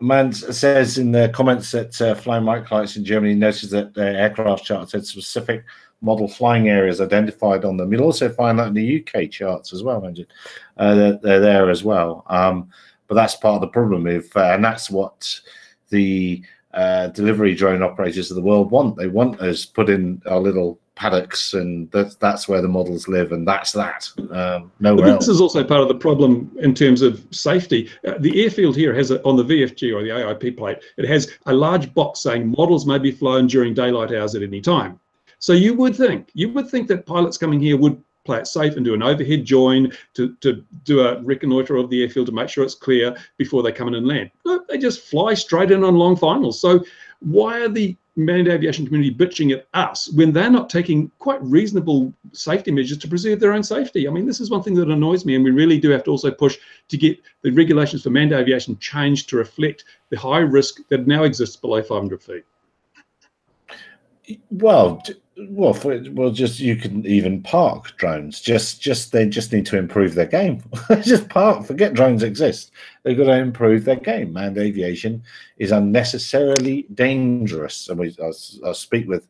Man says in the comments that uh, flying microlights in Germany noticed that their aircraft charts had specific model flying areas identified on them. You'll also find that in the U K charts as well, Manjit. Uh, they're, they're there as well. Um, but that's part of the problem. If uh, and that's what the uh, delivery drone operators of the world want. They want us put in our little paddocks, and that's that's where the models live, and that's that. Um, nowhere else. This is also part of the problem in terms of safety. Uh, the airfield here has a, on the V F G or the A I P plate, it has a large box saying models may be flown during daylight hours at any time. So you would think you would think that pilots coming here would play it safe and do an overhead join to to do a reconnoiter of the airfield to make sure it's clear before they come in and land. No, they just fly straight in on long finals. So why are the manned aviation community bitching at us when they're not taking quite reasonable safety measures to preserve their own safety? I mean, this is one thing that annoys me, and we really do have to also push to get the regulations for manned aviation changed to reflect the high risk that now exists below five hundred feet. Well, well, for, well, just you can even park drones. Just, just they just need to improve their game. Just park, forget drones exist. They've got to improve their game. Manned aviation is unnecessarily dangerous. And we, I'll, I'll speak with,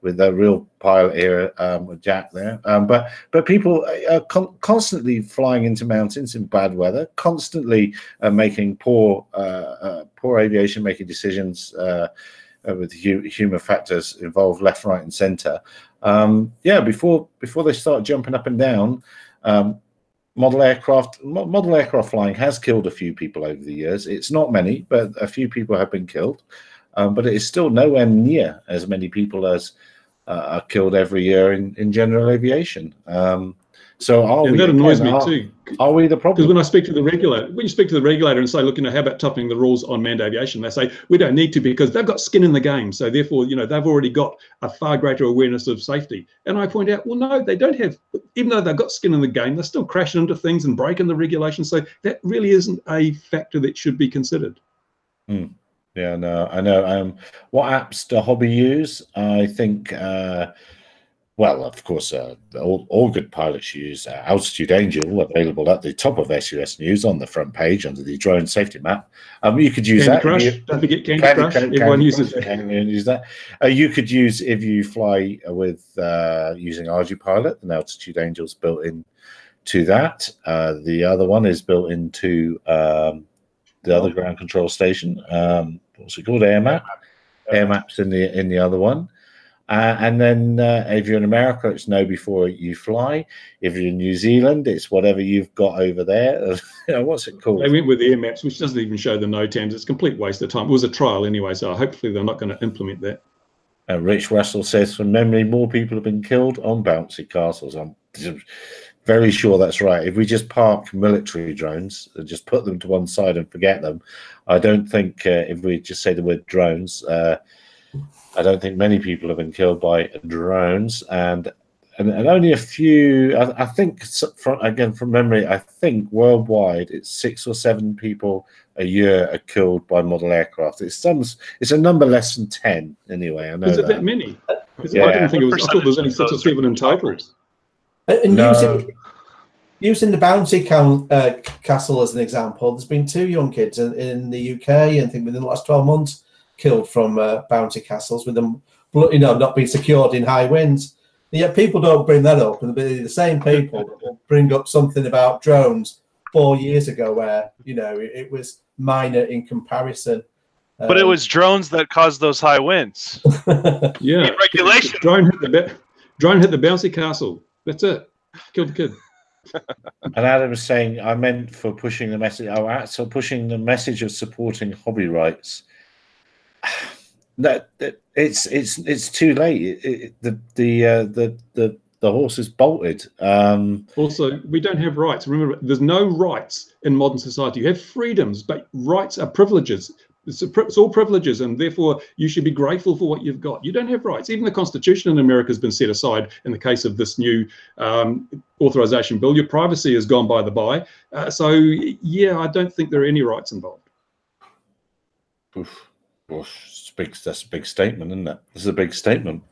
with a real pilot here, um, with Jack there. Um, but but people are con constantly flying into mountains in bad weather. Constantly uh, making poor, uh, uh, poor aviation making decisions. Uh, Uh, with human factors involved, left, right, and centre. Um, yeah, before before they start jumping up and down, um, model aircraft mo model aircraft flying has killed a few people over the years. It's not many, but a few people have been killed. Um, but it is still nowhere near as many people as uh, are killed every year in, in general aviation. Um, So are and we, that annoys me are, too. Are we the problem? Because when I speak to the regulator, when you speak to the regulator and say, look, you know, how about toughening the rules on manned aviation? They say, we don't need to because they've got skin in the game. So therefore, you know, they've already got a far greater awareness of safety. And I point out, well, no, they don't have, even though they've got skin in the game, they're still crashing into things and breaking the regulations. So that really isn't a factor that should be considered. Hmm. Yeah, no, I know. Um, what apps do Hobby use? I think... Uh, Well, of course, uh, all, all good pilots use uh, Altitude Angel, available at the top of sUAS News on the front page under the drone safety map. Um, you could use Candy that. Crush. You, Don't forget Candy, Candy Crush. Candy, Everyone Candy uses Crush. It. Use that. Uh, you could use, if you fly with uh, using ArduPilot, and Altitude Angel's built in to that. Uh, the other one is built into um, the other ground control station. Um, what's it called? AirMap. AirMap's in the in the other one. Uh, and then uh, if you're in America, it's know before you fly. If you're in New Zealand, it's whatever you've got over there. What's it called? They went with air maps, which doesn't even show the NOTAMs. It's a complete waste of time. It was a trial anyway, so hopefully they're not going to implement that. Uh, Rich Russell says, from memory, more people have been killed on bouncy castles. I'm very sure that's right. If we just park military drones and just put them to one side and forget them, I don't think uh, if we just say the word drones... Uh, I don't think many people have been killed by drones, and and, and only a few. I, I think from, again from memory, I think worldwide it's six or seven people a year are killed by model aircraft. It's some. It's a number less than ten anyway. I know. Is it that, that many? Yeah. I didn't think it was. I thought there was only six or seven in total. And no. using, using the bouncy cal, uh, castle as an example, there's been two young kids in, in the U K, and I think within the last twelve months. Killed from uh, bounty castles with them, you know, not being secured in high winds. Yet people don't bring that up. And the same people bring up something about drones four years ago where, you know, it, it was minor in comparison. Um, but it was drones that caused those high winds. Yeah. Regulation. Drone hit the drone hit the bouncy castle. That's it. Killed the kid. And Adam was saying, I meant for pushing the message. Oh, so pushing the message of supporting hobby rights. That, that it's it's it's too late. It, it, the the uh, the the the horse is bolted. Um, also, we don't have rights. Remember, there's no rights in modern society. You have freedoms, but rights are privileges. It's, a, it's all privileges, and therefore you should be grateful for what you've got. You don't have rights. Even the Constitution in America has been set aside in the case of this new um, authorization bill. Your privacy has gone by the by. Uh, so, yeah, I don't think there are any rights involved. Oof. Oof. That's a big, that's a big statement, isn't it? This is a big statement.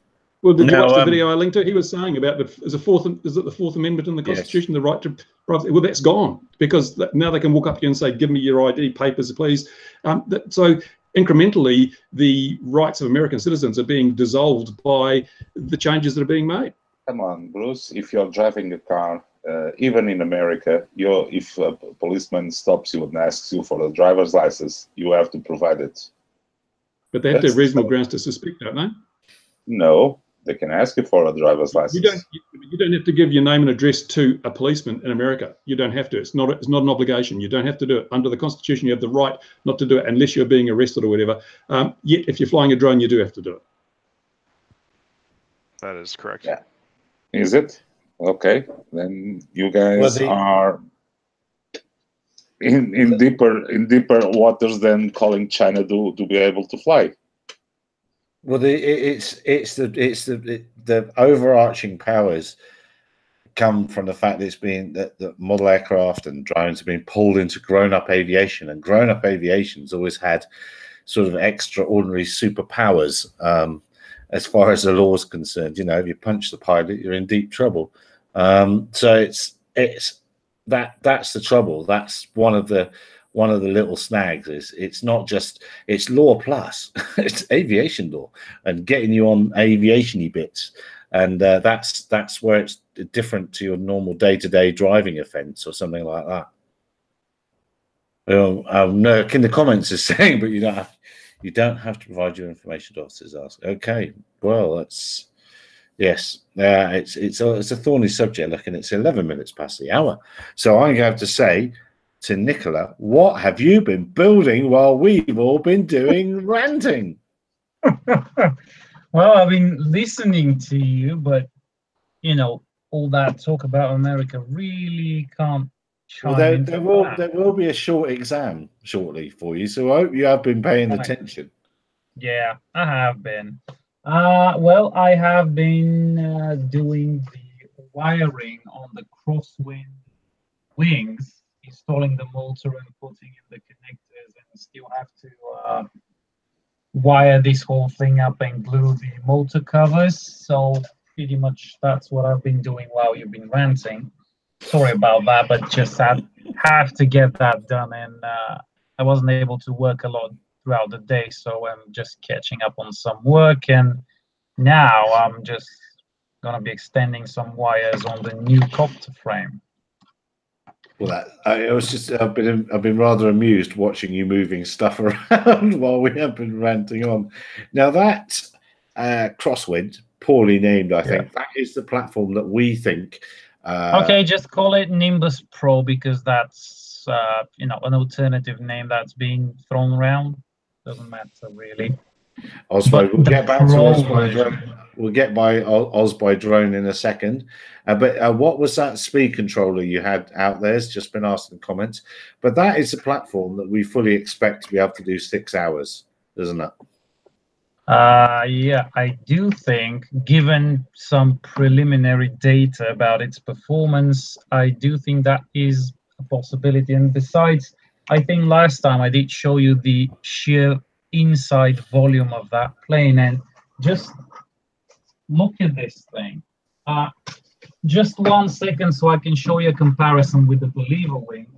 Well, did you now, watch the um, video I linked to? He was saying about the is a fourth is it the Fourth Amendment in the Constitution, yes. The right to privacy. Well, that's gone because that, now they can walk up to you and say, "Give me your I D papers, please." Um, that, so incrementally, the rights of American citizens are being dissolved by the changes that are being made. Come on, Bruce. If you're driving a car, uh, even in America, you're, if a policeman stops you and asks you for a driver's license, you have to provide it. But they have to have reasonable grounds to suspect, don't they? No, they can ask you for a driver's license. You don't. You, you don't have to give your name and address to a policeman in America. You don't have to. It's not. It's not an obligation. You don't have to do it under the Constitution. You have the right not to do it unless you're being arrested or whatever. Um, yet, if you're flying a drone, you do have to do it. That is correct. Yeah. Is it? Okay. Then you guys are in in deeper in deeper waters than calling China to to be able to fly. Well, the, it's it's the it's the the overarching powers come from the fact that it's been that, that model aircraft and drones have been pulled into grown-up aviation, and grown-up aviation's always had sort of extraordinary superpowers um, as far as the law is concerned. You know, if you punch the pilot, you're in deep trouble. Um, so it's it's that that's the trouble. That's one of the one of the little snags is it's not just it's law plus it's aviation law and getting you on aviation-y bits, and uh, that's that's where it's different to your normal day-to-day driving offense or something like that. Well, um, no, in the comments is saying, but you don't have, you don't have to provide your information to officers. Ask okay, well that's yes, uh, it's it's a, it's a thorny subject. Look, and it's eleven minutes past the hour, so I'm going to have to say to Nicola, what have you been building while we've all been doing ranting? Well, I've been listening to you, but you know, all that talk about America really can't. Well, there, there will that. there will be a short exam shortly for you, so I hope you have been paying Thanks. attention. Yeah, I have been. Uh, well, I have been uh, doing the wiring on the crosswind wings, installing the motor and putting in the connectors, and still have to uh, wire this whole thing up and glue the motor covers. So pretty much that's what I've been doing while you've been ranting. Sorry about that, but just had, have to get that done, and uh, I wasn't able to work a lot throughout the day, so I'm just catching up on some work, and now I'm just gonna be extending some wires on the new copter frame. Well, that, I, I was just—I've been—I've been rather amused watching you moving stuff around while we have been ranting on. Now that uh, crosswind, poorly named, I think yeah. that is the platform that we think. Uh, okay, just call it Nimbus Pro, because that's uh, you know, an alternative name that's being thrown around. Doesn't matter really. Osby, we'll get back to Oz by Drone. We'll get by Oz by Drone in a second. Uh, but uh, what was that speed controller you had out there? It's just been asked in the comments. But that is a platform that we fully expect to be able to do six hours, isn't it? Uh, yeah, I do think, given some preliminary data about its performance, I do think that is a possibility. And besides, I think last time I did show you the sheer inside volume of that plane, and just look at this thing. Uh, just one second so I can show you a comparison with the Believer wing.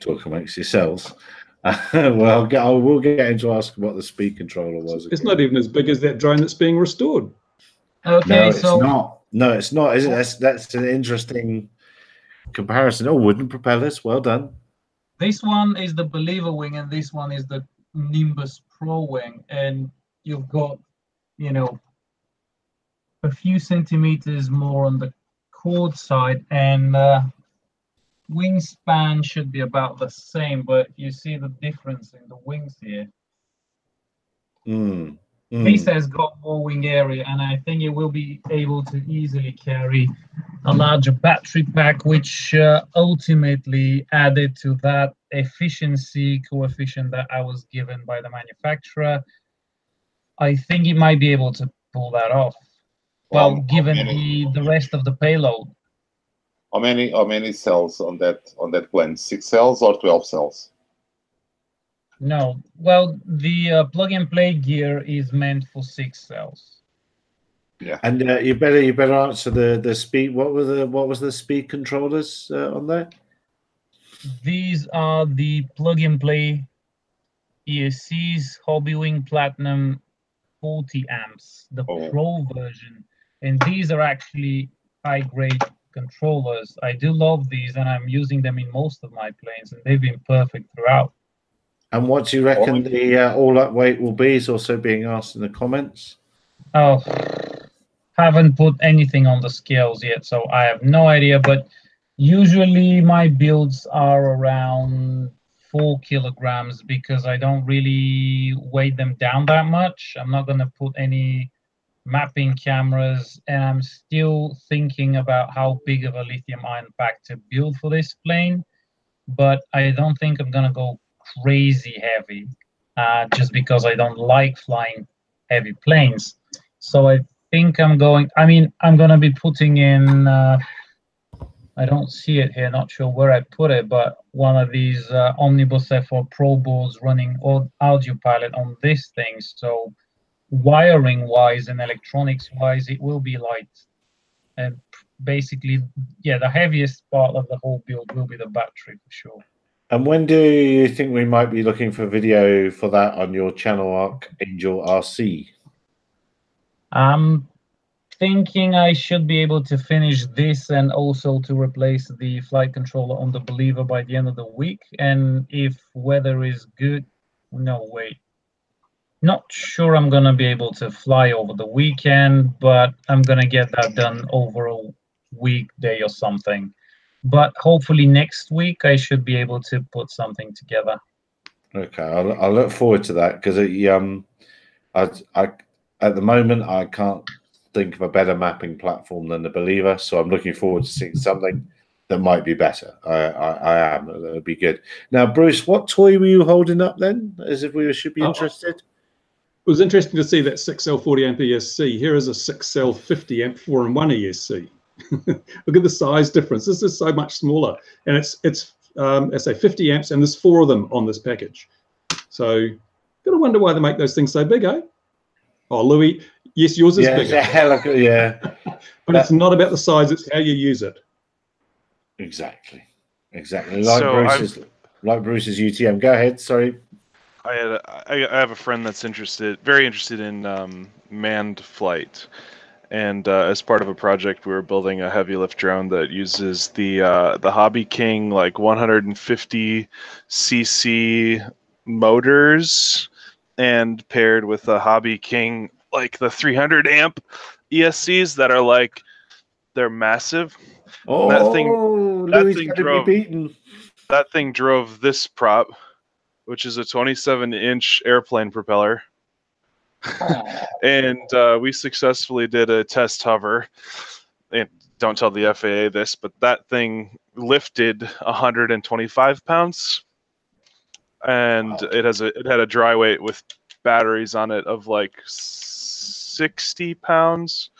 Talk amongst yourselves. Uh, well, we'll get into asking what the speed controller was. It's again. Not even as big as that drone that's being restored. Okay, no, it's so not. No, it's not. Is it? That's that's an interesting comparison. Oh, wooden propellers. Well done. This one is the Believer wing, and this one is the Nimbus Pro wing, and you've got, you know, a few centimeters more on the chord side, and uh, wingspan should be about the same, but you see the difference in the wings here. Mm, mm. This has got more wing area, and I think it will be able to easily carry a larger battery pack, which uh, ultimately added to that efficiency coefficient that I was given by the manufacturer. I think it might be able to pull that off. Well, um, given many, the, the rest of the payload. How many how many cells on that on that plane? Six cells or twelve cells? No. Well, the uh, plug and play gear is meant for six cells. Yeah. And uh, you better you better answer the the speed. What were the what was the speed controllers uh, on there? These are the plug and play E S Cs, Hobbywing Platinum, forty amps, the oh. Pro version. And these are actually high-grade controllers. I do love these, and I'm using them in most of my planes, and they've been perfect throughout. And what do you reckon oh, the uh, all-up weight will be is also being asked in the comments. Oh, haven't put anything on the scales yet, so I have no idea, but usually my builds are around four kilograms because I don't really weigh them down that much. I'm not going to put any mapping cameras, and I'm still thinking about how big of a lithium ion pack to build for this plane, but I don't think I'm going to go crazy heavy uh, just because I don't like flying heavy planes. So I think I'm going, I mean, I'm going to be putting in, uh, I don't see it here, not sure where I put it, but one of these uh, Omnibus F four Pro boards running ArduPilot on this thing. So wiring-wise and electronics-wise, it will be light. And basically, yeah, the heaviest part of the whole build will be the battery for sure. And when do you think we might be looking for video for that on your channel, Archangel R C? Um. Thinking I should be able to finish this and also to replace the flight controller on the Believer by the end of the week. And if weather is good, no, wait. Not sure I'm going to be able to fly over the weekend, but I'm going to get that done over a weekday or something. But hopefully next week I should be able to put something together. Okay, I'll, I'll look forward to that because um, I, I, at the moment I can't think of a better mapping platform than the Believer, so I'm looking forward to seeing something that might be better. I, I, I am. It would be good. Now, Bruce, what toy were you holding up then? As if we should be oh, interested. It was interesting to see that six cell forty amp E S C. Here is a six cell fifty amp four in one E S C. Look at the size difference. This is so much smaller, and it's it's um, I say fifty amps, and there's four of them on this package. So, gotta wonder why they make those things so big, eh? Oh, Louis. Yes, yours is yeah, bigger. Helical, yeah. But uh, it's not about the size, it's how you use it. Exactly. Exactly. Like, so Bruce's, like Bruce's U T M. Go ahead, sorry. I, had a, I have a friend that's interested, very interested in um, manned flight. And uh, as part of a project, we were building a heavy lift drone that uses the, uh, the Hobby King, like one hundred fifty C C motors and paired with a Hobby King, like the three hundred amp E S Cs that are like they're massive. Oh, that thing, that thing, drove, that thing drove this prop, which is a twenty-seven inch airplane propeller. And uh, we successfully did a test hover. And don't tell the F A A this, but that thing lifted one hundred twenty-five pounds, and wow. it has a it had a dry weight with batteries on it of like sixty pounds,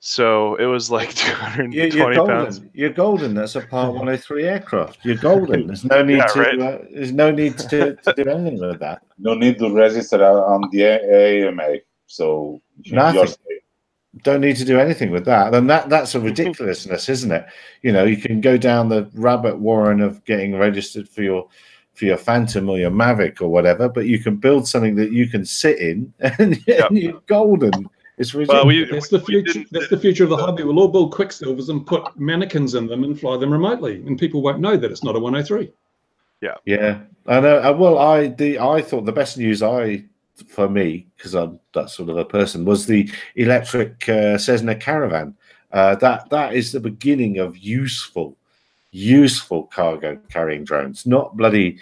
so it was like two hundred twenty you're, you're pounds. Golden. You're golden. That's a Part one oh three aircraft. You're golden. There's no need yeah, to. Right? Uh, there's no need to, to do anything with that. No need to register on the A M A. So nothing. Don't need to do anything with that. And that that's a ridiculousness, isn't it? You know, you can go down the rabbit warren of getting registered for your. for your Phantom or your Mavic or whatever, but you can build something that you can sit in and, yep. and you're golden. It's well, we, that's the future. That's the future of the hobby. We'll all build Quicksilvers and put mannequins in them and fly them remotely, and people won't know that it's not a one oh three. Yeah, yeah. I know. Well, I the I thought the best news I for me, because I'm that sort of a person, was the electric uh, Cessna Caravan. Uh, that that is the beginning of useful, useful cargo carrying drones. Not bloody.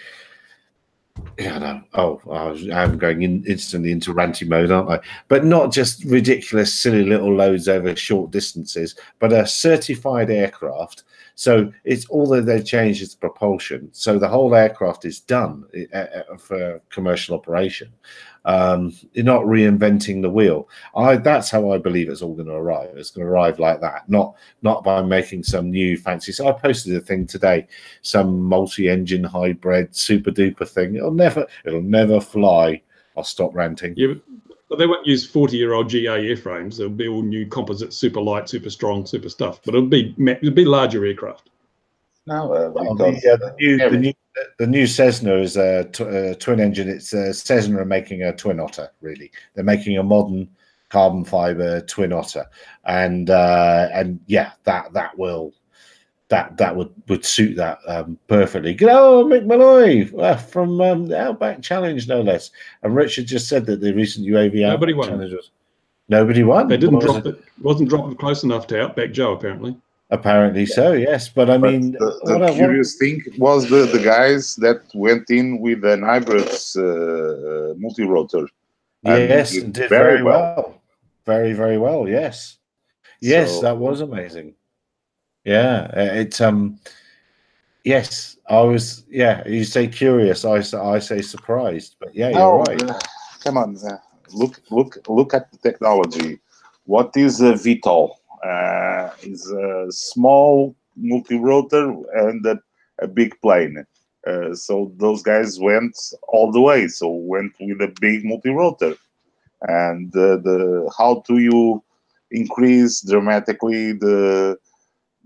Yeah, no. Oh, I'm going in instantly into ranty mode, aren't I? But not just ridiculous, silly little loads over short distances, but a certified aircraft. So it's although they've changed its propulsion, so the whole aircraft is done for commercial operation. Um, you're not reinventing the wheel. I that's how I believe it's all going to arrive. It's going to arrive like that, not not by making some new fancy. So I posted a thing today, some multi-engine hybrid super duper thing. It'll never it'll never fly. I'll stop ranting. Yeah, but they won't use forty-year-old G A airframes. They'll be all new composite, super light, super strong, super stuff. But it'll be it'll be larger aircraft. No, uh, well, the, uh, the, new, the, new, the new Cessna is a, t a twin engine. It's a Cessna are making a twin otter, really. They're making a modern carbon fiber twin otter. And uh, and yeah, that that will that that would, would suit that um, perfectly. Hello, Mick Malloy uh, from um, the Outback Challenge, no less. And Richard just said that the recent U A V Nobody Outback Challenge was Nobody won. They didn't drop it. Wasn't dropped close enough to Outback Joe, apparently. Apparently yeah. so, yes. But I but mean, the, the what curious I thing was the, the guys that went in with an hybrids uh, multi-rotor. Yes, and did very, very well. well. Very, very well. Yes, yes, so, that was amazing. Yeah, it's um, yes, I was. Yeah, you say curious, I I say surprised. But yeah, you're oh, right. Uh, come on, uh, look, look, look at the technology. What is a V TOL? Uh, is a small multi-rotor and a, a big plane. Uh, so those guys went all the way. So went with a big multi-rotor. And uh, the how do you increase dramatically the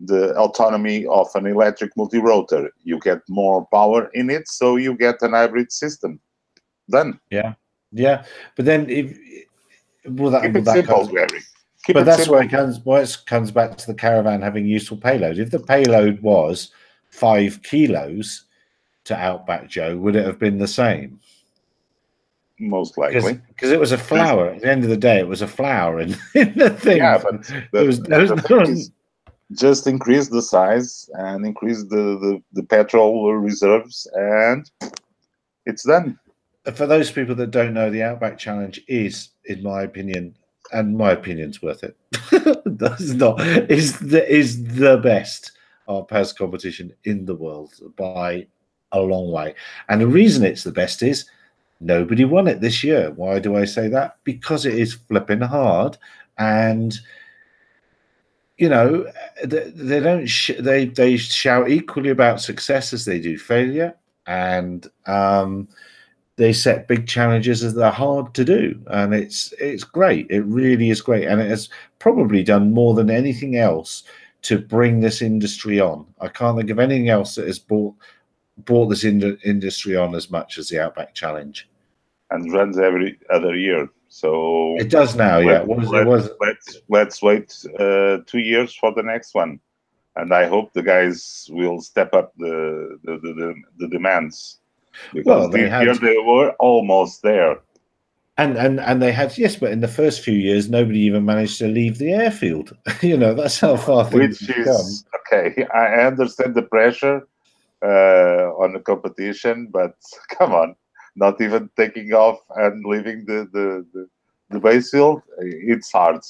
the autonomy of an electric multi-rotor? You get more power in it, so you get an hybrid system. Done. Yeah, yeah. But then if well, that, keep it that simple, Gary. Keep but that's simple. where it comes. Where it comes back to the Caravan having useful payload. If the payload was five kilos to Outback Joe, would it have been the same? Most likely, because it was a flower. At the end of the day, it was a flower in, in the thing. Yeah, but the, it was, there was the no just increase the size and increase the the, the petrol reserves, and it's done. For those people that don't know, the Outback Challenge is, in my opinion. And my opinion's worth it. That's not is the is the best R P A S competition in the world by a long way. And the reason it's the best is nobody won it this year. Why do I say that? Because it is flipping hard, and you know they, they don't sh they they shout equally about success as they do failure, and um. They set big challenges as they're hard to do, and it's it's great. It really is great, and it has probably done more than anything else to bring this industry on. I can't think of anything else that has brought brought this in industry on as much as the Outback Challenge. And runs every other year, so it does now. Let, yeah, what was, let, it was let's let's wait uh, two years for the next one, and I hope the guys will step up the the the, the, the demands. Because well, they, had, year they were almost there, and and and they had yes, but in the first few years, nobody even managed to leave the airfield. You know, that's how far things Which have is, come. Okay, I understand the pressure uh, on the competition, but come on, not even taking off and leaving the the the, the base field, it's hard.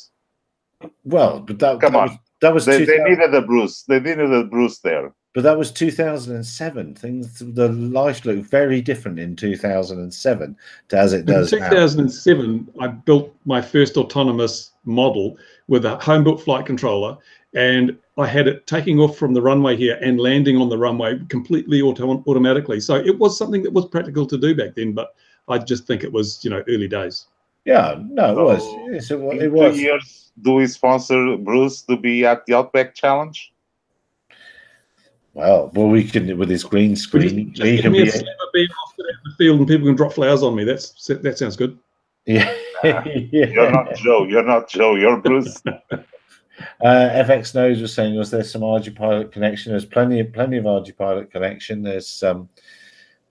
Well, but that come that on, was, that was they, they needed a Bruce. They needed a Bruce there. But that was two thousand seven. Things the life looked very different in two thousand seven to as it does now. In two thousand seven, I built my first autonomous model with a home-built flight controller, and I had it taking off from the runway here and landing on the runway completely auto automatically. So it was something that was practical to do back then, but I just think it was, you know, early days. Yeah, no, it was. So yes, it, it in was. Two years, do we sponsor Bruce to be at the Outback Challenge? Wow. Well, we can, with this green screen, just, he can be, a, be off in the field and people can drop flowers on me. That's that sounds good. Yeah. Uh, yeah. You're not Joe. You're not Joe. You're Bruce. uh, F X Nose was saying, was there some ArduPilot connection? There's plenty of plenty of ArduPilot connection. There's um,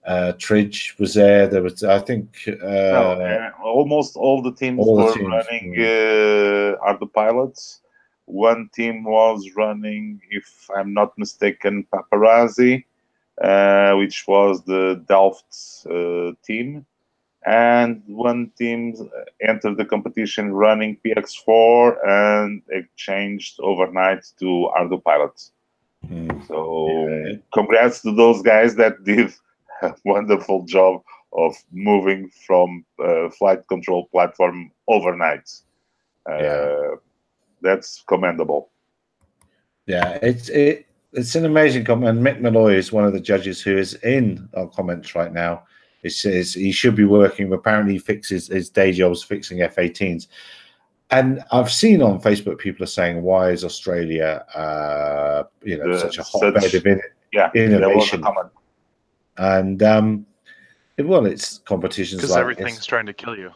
uh, Tridge was there. There was, I think, uh, no, uh, almost all the teams all were the teams. running uh, ArduPilots. One team was running, if I'm not mistaken, Paparazzi, uh, which was the Delft uh, team. And one team entered the competition running P X four and exchanged overnight to ArduPilot. Mm. So yeah. Congrats to those guys that did a wonderful job of moving from uh, flight control platform overnight. Uh, yeah. That's commendable. Yeah, it's it, it's an amazing comment. Mick Malloy is one of the judges who is in our comments right now. He says he should be working, but apparently he fixes his day job's fixing F eighteens. And I've seen on Facebook people are saying, "Why is Australia, uh, you know, the, such a hotbed such, of in yeah, innovation?" And um, it, well, it's competitions because like everything's this. trying to kill you.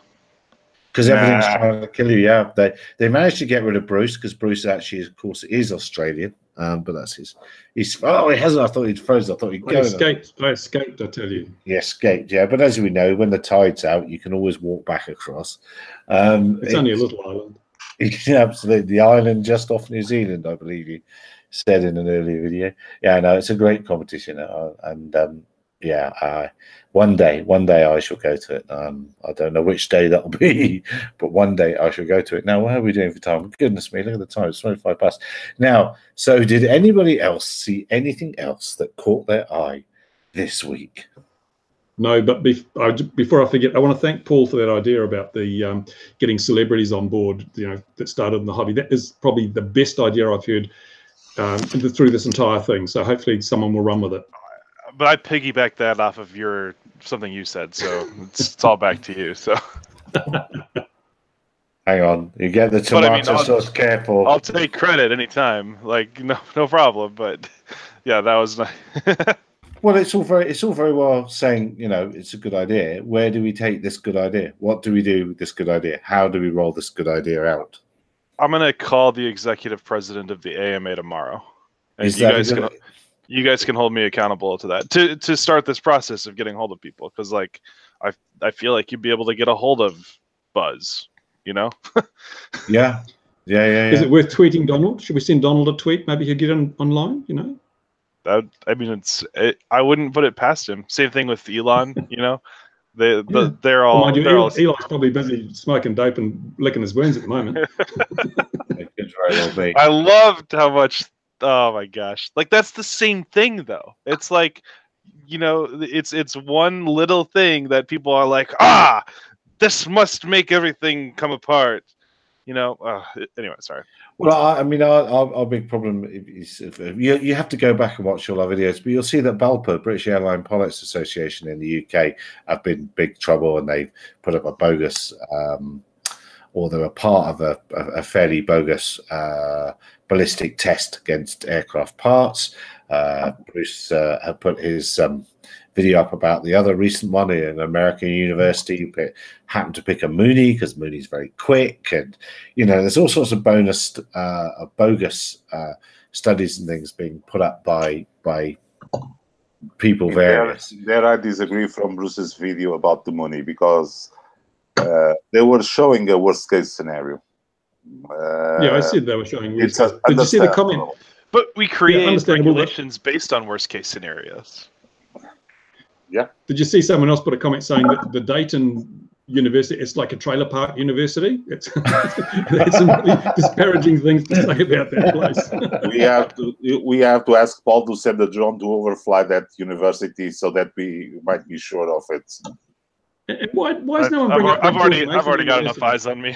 Because everything's nah. trying to kill you, yeah. They they managed to get rid of Bruce because Bruce actually, of course, is Australian. Um, but that's his. He's oh, he hasn't. I thought he'd frozen. I thought he'd well, go. He escaped. I escaped. I tell you. He escaped. Yeah, but as we know, when the tide's out, you can always walk back across. Um, it's it, only a little island. Yeah, absolutely, the island just off New Zealand, I believe you said in an earlier video. Yeah, no, it's a great competition, uh, and. Um, Yeah, uh, one day, one day I shall go to it. Um, I don't know which day that'll be, but one day I shall go to it. Now, what are we doing for time? Goodness me, look at the time. It's twenty-five past. Now, so did anybody else see anything else that caught their eye this week? No, but be I, before I forget, I want to thank Paul for that idea about the um, getting celebrities on board, you know, that started in the hobby. That is probably the best idea I've heard um, through this entire thing. So hopefully someone will run with it. But I piggybacked that off of your something you said, so it's, it's all back to you. So, hang on, you get the tomato I mean, sauce. I'll, careful, I'll take credit anytime. Like no, no problem. But yeah, that was nice. Well, it's all very, it's all very well saying, you know, it's a good idea. Where do we take this good idea? What do we do with this good idea? How do we roll this good idea out? I'm gonna call the executive president of the A M A tomorrow. And Is you that guys gonna? You guys can hold me accountable to that, to to start this process of getting hold of people, because like I I feel like you'd be able to get a hold of Buzz, you know. yeah. yeah, yeah, yeah. Is it worth tweeting Donald? Should we send Donald a tweet? Maybe he'll get on online, you know. That I mean, it's it, I wouldn't put it past him. Same thing with Elon, you know. They yeah. the, they're all. Mind you, they're Elon's all... probably busy smoking dope and licking his wounds at the moment. I loved how much. Oh my gosh. Like that's the same thing though. It's like, you know, it's it's one little thing that people are like, ah, this must make everything come apart. You know, uh, anyway, sorry. Well, I, I mean, our, our, our big problem is if you, you have to go back and watch all our videos, but you'll see that BALPA, British Airline Pilots Association in the U K, have been in big trouble and they've put up a bogus, um, or they were part of a, a fairly bogus uh, ballistic test against aircraft parts. Uh, Bruce uh, had put his um, video up about the other recent one in an American university. It happened to pick a Mooney because Mooney's very quick, and you know there's all sorts of bonus, uh, of bogus uh, studies and things being put up by by people. Various. There, there I disagree from Bruce's video about the Mooney because. Uh, they were showing a worst case scenario. Uh, yeah, I said they were showing worst case. Did you see the comment? But we create yeah, regulations based on worst case scenarios. Yeah. Did you see someone else put a comment saying that the Dayton University is like a trailer park university? It's there's some really disparaging things to say about that place. we have to we have to ask Paul to send a drone to overfly that university so that we might be sure of it. And why, why is no one bringing I've, up I've already I've already got enough eyes on me.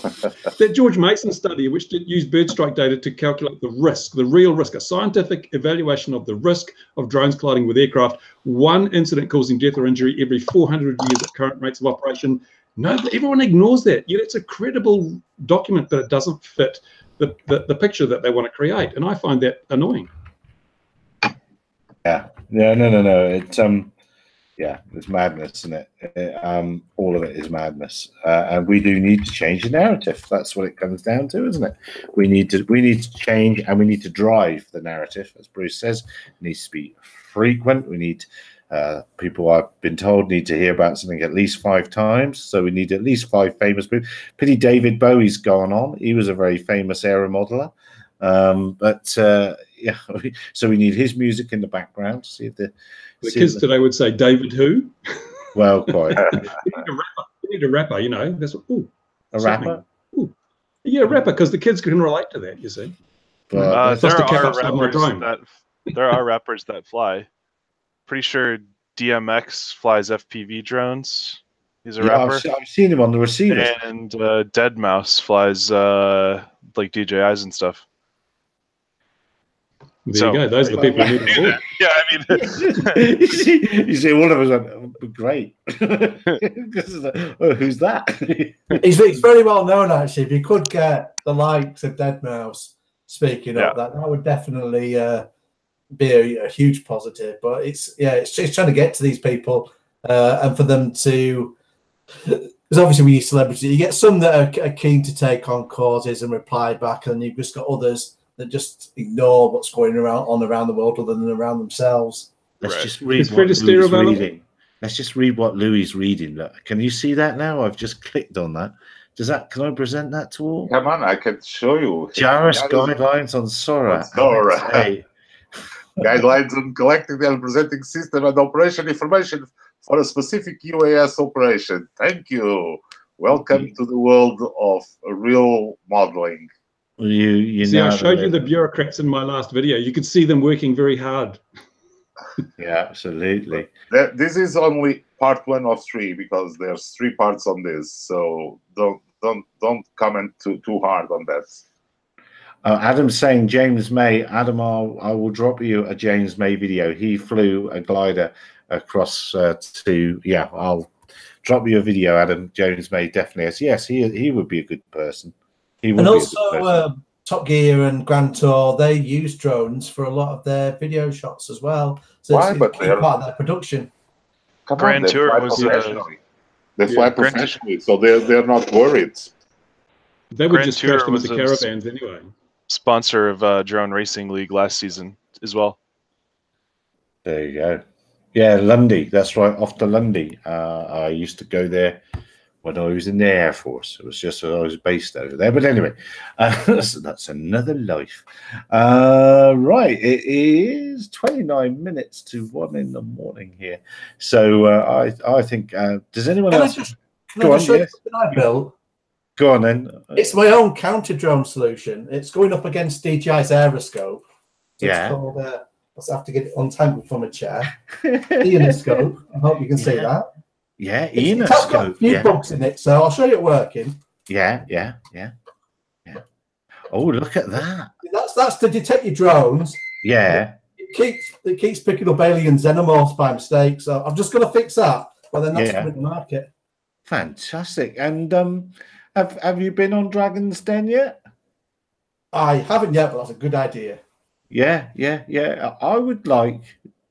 That George Mason study, which did use bird strike data to calculate the risk, the real risk, a scientific evaluation of the risk of drones colliding with aircraft, one incident causing death or injury every four hundred years at current rates of operation. No, everyone ignores that. You know, it's a credible document, but it doesn't fit the, the, the picture that they want to create. And I find that annoying. Yeah, yeah, no, no, no. It's um, yeah, it's madness, isn't it? it um, all of it is madness, uh, and we do need to change the narrative. That's what it comes down to, isn't it? We need to, we need to change, and we need to drive the narrative. As Bruce says, it needs to be frequent. We need uh, people. I've been told need to hear about something at least five times. So we need at least five famous people. Pity David Bowie's gone on. He was a very famous aero modeler, um, but. Uh, Yeah, so we need his music in the background. See if the, the see kids if the, today would say David who? Well, quite. We need a rapper. We need a rapper. You know, that's what, ooh, a rapper. Ooh. Yeah, a rapper, because the kids can relate to that. You see, but, uh, there are rappers that there are rappers that fly. Pretty sure D M X flies F P V drones. He's a yeah, rapper. I've, I've seen him on the receiver. And uh, Deadmau five flies uh, like D J Is and stuff. There so, you go. Those are the people who need to. Yeah, I mean, you, see, you see, all of us are like, great. This is a, oh, who's that? he's, he's very well known, actually. If you could get the likes of Deadmau five speaking yeah. up, that that would definitely uh, be a, a huge positive. But it's yeah, it's, it's trying to get to these people uh, and for them to. Because obviously we use celebrities. You get some that are, are keen to take on causes and reply back, and you've just got others that just ignore what's going around on around the world other than around themselves. Let's right. just read it's what Louis reading. Let's just read what Louis is reading. Look, can you see that now? I've just clicked on that. Does that can I present that to all? Come on, I can show you. Jairus guidelines on Sora. Sora. Guidelines on collecting and presenting system and operation information for a specific U A S operation. Thank you. Welcome Thank you. to the world of real modeling. You, you see, I showed you the bureaucrats in my last video. You could see them working very hard. Yeah, absolutely. This is only part one of three because there's three parts on this. So don't don't don't comment too too hard on that. Uh, Adam's saying James May. Adam, I'll, I will drop you a James May video. He flew a glider across uh, to yeah. I'll drop you a video, Adam. James May definitely. Yes, he he would be a good person. And also uh, Top Gear and Grand Tour, they use drones for a lot of their video shots as well. So Why? it's but a key part of their production. Come Grand on, Tour was professionally. Uh, they fly yeah, professionally, Grand so they're, they're not worried. They would Grand just crash them with the caravans anyway. Sponsor of uh, Drone Racing League last season as well. There you go. Yeah, Lundy. That's right, off to Lundy. Uh, I used to go there. When I was in the Air Force, it was just I was based over there. But anyway, uh, that's, that's another life. Uh, right, it is twenty-nine minutes to one in the morning here. So uh, I, I think. Uh, does anyone can else? I just, can go I just on, show yes. you something I built? Go on then. It's my own counter drone solution. It's going up against D J I's Aeroscope. So yeah. It's called, uh, I'll have to get it untangled from a chair. Ionoscope. I hope you can yeah. see that. Yeah, Ionoscope. It's got a few yeah. bugs in it, so I'll show you it working. Yeah, yeah, yeah, yeah. Oh, look at that. That's that's to detect your drones. Yeah. It, it keeps it keeps picking up alien xenomorphs by mistake, so I'm just going to fix that. But then that's yeah. the market. Fantastic. And um, have have you been on Dragon's Den yet? I haven't yet, but that's a good idea. Yeah, yeah, yeah. I would like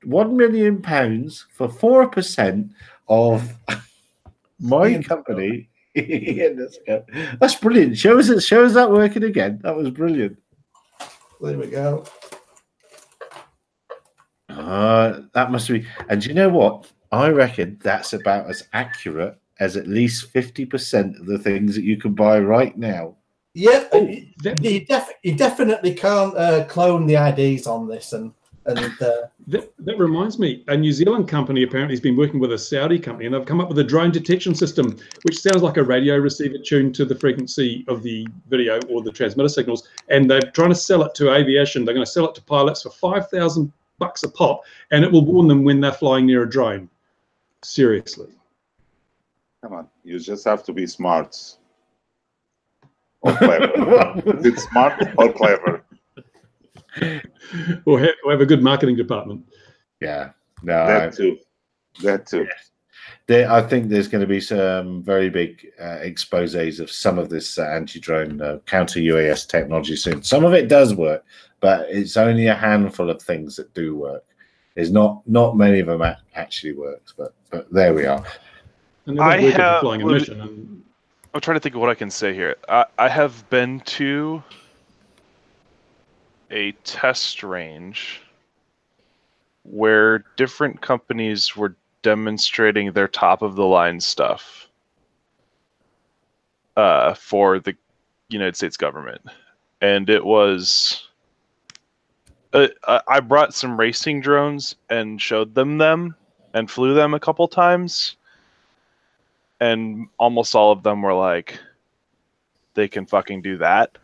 one million pounds for four percent. Of my company, that's brilliant. Show us, show us that working again. That was brilliant. There we go. Uh, that must be. And you know what? I reckon that's about as accurate as at least fifty percent of the things that you can buy right now. Yeah, you, you, def you definitely can't uh, clone the I Ds on this and. And, uh, that, that reminds me, a New Zealand company apparently has been working with a Saudi company, and they've come up with a drone detection system, which sounds like a radio receiver tuned to the frequency of the video or the transmitter signals. And they're trying to sell it to aviation. They're going to sell it to pilots for five thousand bucks a pop, and it will warn them when they're flying near a drone. Seriously, come on, you just have to be smart or clever. Is it smart or clever? Or have, or have a good marketing department. Yeah, no, that too. That too. Yes. There, I think there's going to be some very big uh, exposés of some of this uh, anti-drone uh, counter U A S technology soon. Some of it does work, but it's only a handful of things that do work. There's not not many of them that actually works, but but there we are. And I have. Flying a mission and... I'm trying to think of what I can say here. I, I have been to a test range where different companies were demonstrating their top of the line stuff uh, for the United States government, and it was. Uh, I brought some racing drones and showed them them and flew them a couple times. And almost all of them were like, they can fucking do that.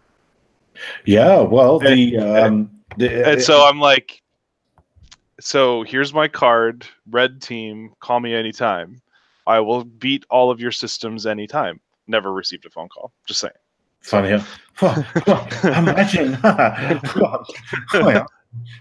Yeah, well, the... And, um, the, and so I'm like, so here's my card, red team, call me anytime. I will beat all of your systems anytime. Never received a phone call, just saying. Funny, huh? Imagine that.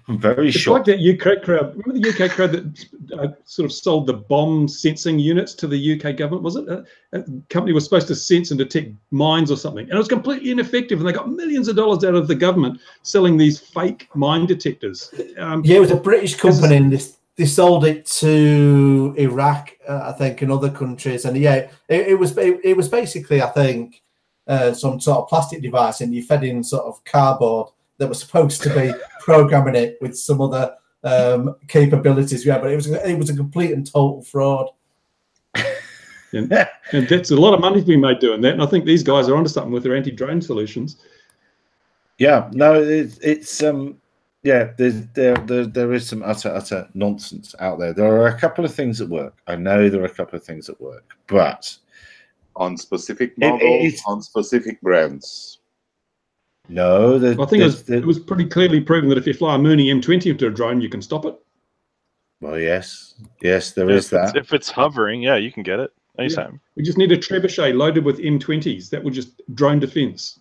I'm very it's sure. Like that U K crowd. Remember the U K crowd that uh, sort of sold the bomb sensing units to the U K government? Was it a, a company was supposed to sense and detect mines or something, and it was completely ineffective, and they got millions of dollars out of the government selling these fake mine detectors. Um, yeah, it was a British company, and they, they sold it to Iraq, uh, I think, and other countries. And yeah, it, it was it, it was basically, I think, uh, some sort of plastic device, and you fed in sort of cardboard that was supposed to be programming it with some other um, capabilities. Yeah, but it was it was a complete and total fraud. And, and that's a lot of money to be made doing that. And I think these guys are onto something with their anti-drone solutions. Yeah, no, it's, it's um, yeah, there's, there there there is some utter utter nonsense out there. There are a couple of things that work. I know there are a couple of things that work, but on specific models, it, it, on specific brands. No, the, I think the, it, was, the, it was pretty clearly proven that if you fly a Mooney M twenty into a drone, you can stop it. Well, yes, yes, there if is that. If it's hovering, yeah, you can get it anytime. Yeah. We just need a trebuchet loaded with M twenties. That would just drone defense.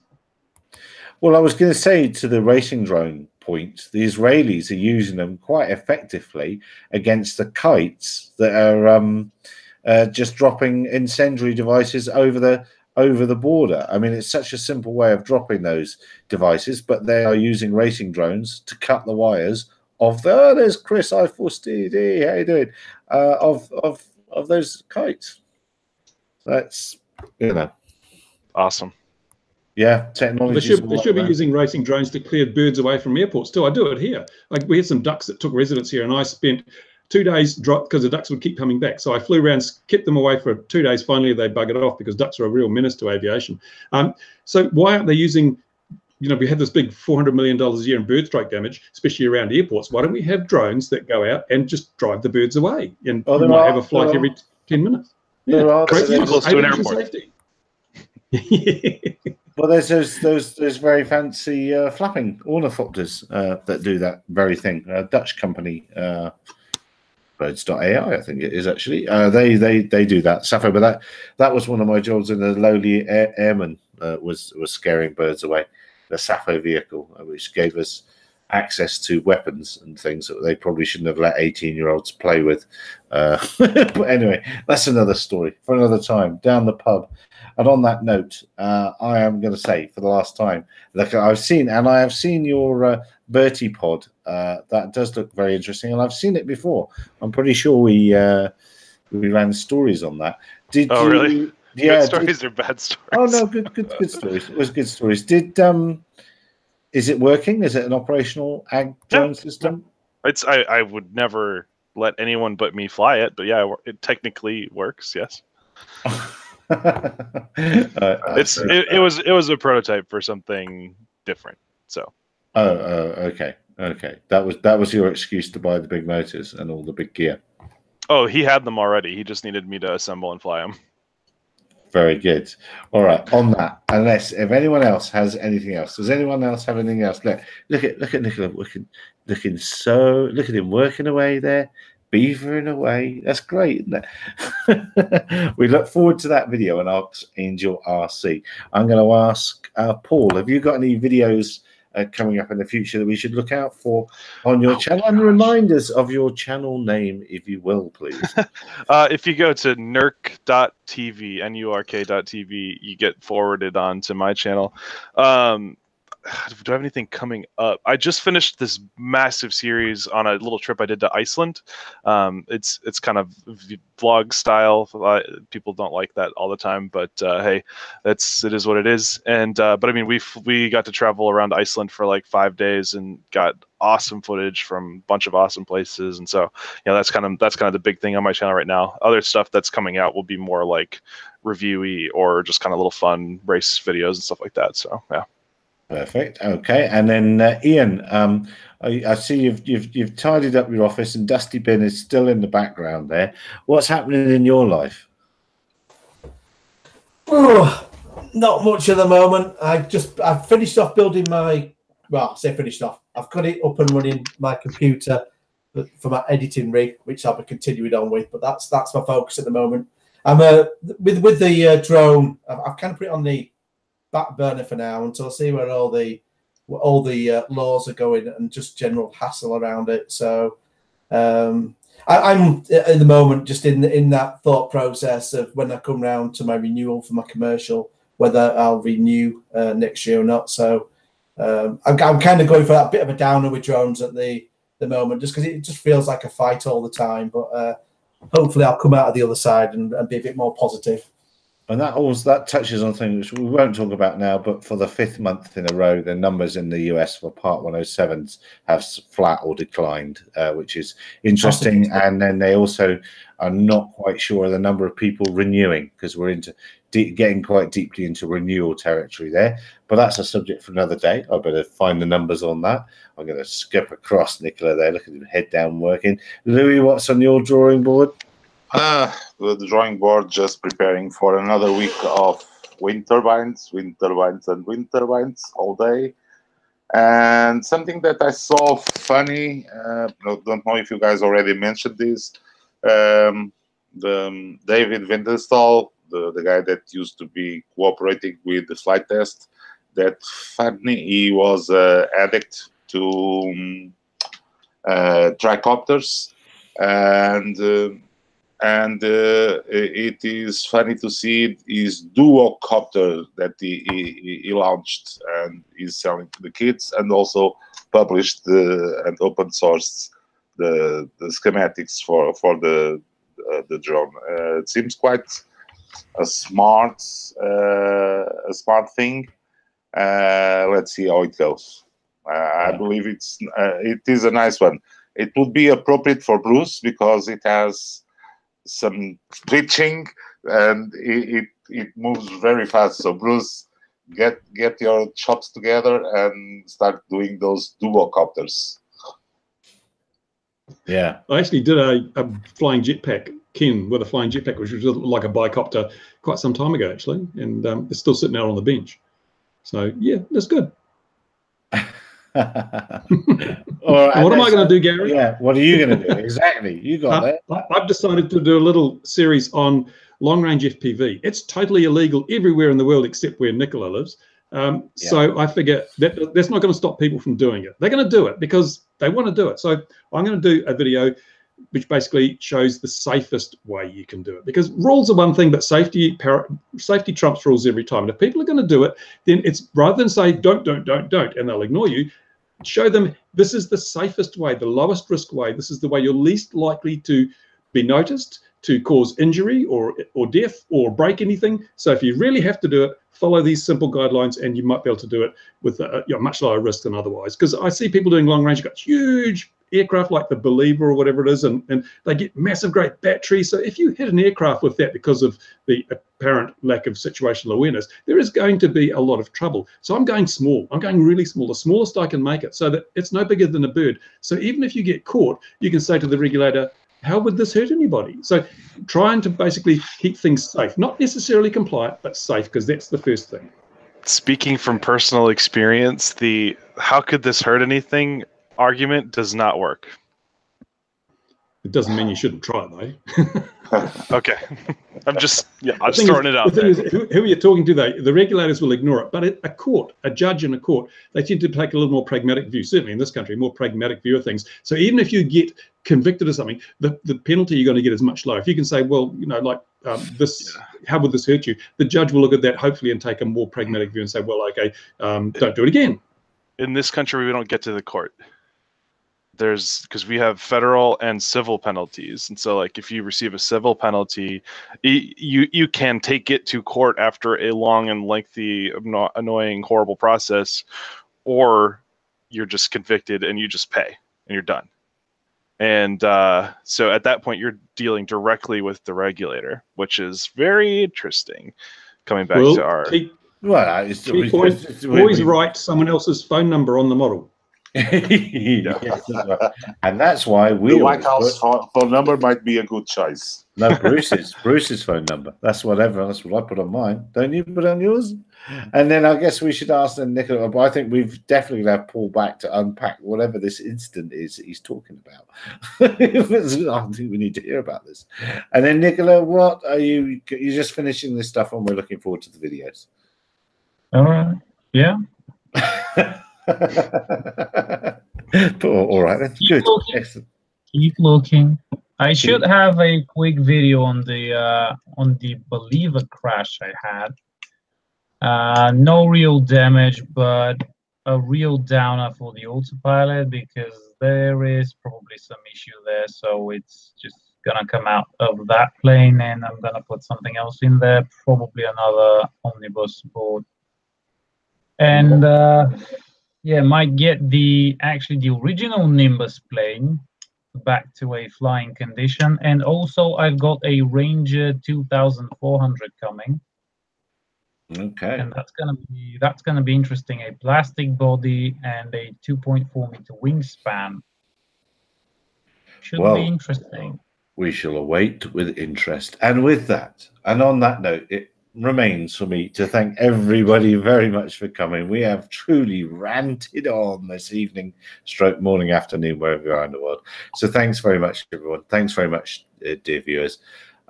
Well, I was going to say, to the racing drone point, the Israelis are using them quite effectively against the kites that are um, uh, just dropping incendiary devices over the. over the border. I mean, it's such a simple way of dropping those devices, but they are using racing drones to cut the wires of the, oh, there's Chris, I four C D, how you doing, uh, of, of, of those kites. That's, you know. Awesome. Yeah, technology. They should, they should be using racing drones to clear birds away from airports too. I do it here. Like, we had some ducks that took residence here, and I spent two days dropped because the ducks would keep coming back. So I flew around, kept them away for two days. Finally, they buggered off because ducks are a real menace to aviation. Um, so why aren't they using, you know, we have this big four hundred million dollars a year in bird strike damage, especially around airports. Why don't we have drones that go out and just drive the birds away? And oh, we might are, have a flight are, every ten minutes. There yeah. are close to an airport. Well, there's those, those, those very fancy uh, flapping ornithopters uh, that do that very thing. A Dutch company. Uh, Birds dot A I, I think it is actually. Uh, they they they do that, Sappho. But that that was one of my jobs, and the lowly air, airman uh, was was scaring birds away. The Sappho vehicle, which gave us access to weapons and things that they probably shouldn't have let eighteen year olds play with. Uh, but anyway, that's another story for another time down the pub. And on that note, uh, I am going to say for the last time, look, I've seen and I have seen your uh, Bertie pod. Uh, that does look very interesting, and I've seen it before. I'm pretty sure we uh, we ran stories on that. Did oh you, really? Yeah, good stories did, or bad stories? Oh no, good good good stories. It was good stories. Did um, is it working? Is it an operational ag drone yeah, system? Yeah. It's I I would never let anyone but me fly it, but yeah, it technically works. Yes. uh, it's it, it was it was a prototype for something different. So oh, oh okay okay that was that was your excuse to buy the big motors and all the big gear. Oh, he had them already. He just needed me to assemble and fly them. Very good. All right. On that, unless if anyone else has anything else, does anyone else have anything else? Look, look at look at Nicola looking looking so look at him working away there. Beavering away. That's great, isn't it? We look forward to that video on Arts Angel R C. I'm going to ask uh, Paul, have you got any videos uh, coming up in the future that we should look out for on your oh channel? And remind us of your channel name, if you will, please. uh, if you go to nurk dot T V, N U R K dot T V, you get forwarded on to my channel. Um, do I have anything coming up? I just finished this massive series on a little trip I did to Iceland. Um, it's it's kind of vlog style. Uh, people don't like that all the time, but uh, hey, that's it is what it is. And uh, but I mean, we we got to travel around Iceland for like five days and got awesome footage from a bunch of awesome places. And so, you know, that's kind of that's kind of the big thing on my channel right now. Other stuff that's coming out will be more like reviewy or just kind of little fun race videos and stuff like that. So yeah. Perfect. Okay, and then uh, Ian, um, I, I see you've you've you've tidied up your office, and Dusty Bin is still in the background there. What's happening in your life? Oh, not much at the moment. I just I've finished off building my well, I say finished off. I've got it up and running, my computer for my editing rig, which I'll be continuing on with. But that's that's my focus at the moment. I'm uh, with with the uh, drone. I've kind of put it on the back burner for now until I see where all the where all the uh, laws are going and just general hassle around it. So um, I, I'm at the moment just in in that thought process of when I come round to my renewal for my commercial, whether I'll renew uh, next year or not. So um, I'm, I'm kind of going for that bit of a downer with drones at the the moment, just because it just feels like a fight all the time. But uh, hopefully I'll come out of the other side and, and be a bit more positive. And that always that touches on things which we won't talk about now, but for the fifth month in a row, the numbers in the U S for Part one oh sevens have flat or declined, uh, which is interesting. And then they also are not quite sure the number of people renewing, because we're into de getting quite deeply into renewal territory there. But that's a subject for another day. I better find the numbers on that. I'm going to skip across Nicola there. Look at him, head down working. Louis, what's on your drawing board? Uh, the drawing board, just preparing for another week of wind turbines, wind turbines and wind turbines all day. And something that I saw funny, uh, don't know if you guys already mentioned this, um, the, um, David Vindenstall, the, the guy that used to be cooperating with the Flight Test, that funny, he was an addict to um, uh, tricopters. And... Uh, And uh, it is funny to see his duocopter that he, he, he launched and is selling to the kids, and also published uh, and open sourced the, the schematics for for the uh, the drone. Uh, it seems quite a smart uh, a smart thing. Uh, let's see how it goes. Uh, I believe it's uh, it is a nice one. It would be appropriate for Bruce because it has some twitching and it, it it moves very fast. So Bruce, get get your chops together and start doing those duocopters. Yeah, I actually did a, a flying jetpack kin with a flying jetpack, which was like a bicopter, quite some time ago actually, and um, it's still sitting out on the bench. So yeah, that's good. All right, what am I going to do, Gary? Yeah, what are you going to do? Exactly, you got uh, that. I've decided to do a little series on long-range F P V. It's totally illegal everywhere in the world except where Nicola lives. Um, yeah. So I figure that that's not going to stop people from doing it. They're going to do it because they want to do it. So I'm going to do a video which basically shows the safest way you can do it. Because rules are one thing, but safety para safety trumps rules every time. And if people are going to do it, then it's rather than say, don't, don't, don't, don't, and they'll ignore you, show them this is the safest way, the lowest risk way. This is the way you're least likely to be noticed, to cause injury or, or death or break anything. So if you really have to do it, follow these simple guidelines and you might be able to do it with a, you know, much lower risk than otherwise. Because I see people doing long range, you've got huge aircraft like the Believer or whatever it is, and, and they get massive great batteries. So if you hit an aircraft with that because of the apparent lack of situational awareness, there is going to be a lot of trouble. So I'm going small. I'm going really small, the smallest I can make it, so that it's no bigger than a bird. So even if you get caught, you can say to the regulator, how would this hurt anybody? So trying to basically keep things safe, not necessarily compliant, but safe, because that's the first thing. Speaking from personal experience, the how could this hurt anything argument does not work. It doesn't mean you shouldn't try it, though. Okay. I'm just, yeah, I'm just throwing is, it out the there. Thing is, who, who are you talking to, though? The regulators will ignore it. But a court, a judge in a court, they tend to take a little more pragmatic view, certainly in this country, a more pragmatic view of things. So even if you get convicted of something, the, the penalty you're going to get is much lower. If you can say, well, you know, like, um, this, yeah. how would this hurt you? The judge will look at that, hopefully, and take a more pragmatic view and say, well, okay, um, don't do it again. in this country, we don't get to the court. There's because we have federal and civil penalties, and so like if you receive a civil penalty, you you can take it to court after a long and lengthy, annoying, horrible process, or you're just convicted and you just pay and you're done. And uh, so at that point, you're dealing directly with the regulator, which is very interesting. Coming back well, to our he, well, it's, it's, always, it's, always we, write someone else's phone number on the model. Yeah. Yes, that's right. And that's why we the White House phone number might be a good choice. No, Bruce's Bruce's phone number. That's whatever. That's what I put on mine. Don't you put on yours? And then I guess we should ask then Nicola. But I think we've definitely got to pull back to unpack whatever this incident is that he's talking about. I think we need to hear about this. And then Nicola, what are you? You're just finishing this stuff, and we're looking forward to the videos. All right. Yeah. But, all right, that's good. Keep looking. Excellent. Keep looking. I should have a quick video on the uh, on the Believer crash I had. Uh, no real damage, but a real downer for the autopilot because there is probably some issue there. So it's just gonna come out of that plane, and I'm gonna put something else in there, probably another omnibus board, and. Uh, Yeah, might get the actually the original Nimbus plane back to a flying condition, and also I've got a Ranger two thousand four hundred coming. Okay, and that's gonna be that's gonna be interesting. A plastic body and a two point four meter wingspan should well, be interesting. We shall await with interest, and with that, and on that note, it. Remains for me to thank everybody very much for coming. We have truly ranted on this evening, stroke morning, afternoon, wherever you are in the world. So thanks very much, everyone. Thanks very much, uh, dear viewers.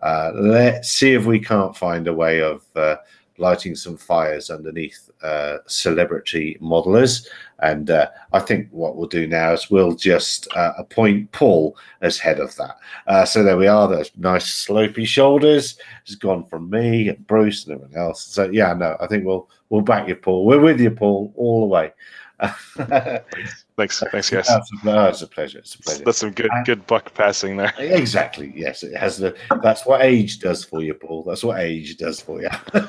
Uh, let's see if we can't find a way of uh, lighting some fires underneath uh, celebrity modelers. And uh, I think what we'll do now is we'll just uh, appoint Paul as head of that. Uh, so there we are. Those nice slopey shoulders. It's gone from me and Bruce and everyone else. So yeah, no, I think we'll we'll back you, Paul. We're with you, Paul, all the way. Thanks, thanks, guys. No, it's a pleasure. It's a pleasure. That's some good, and good buck passing there. Exactly. Yes, it has. The, that's what age does for you, Paul. That's what age does for you. Oh.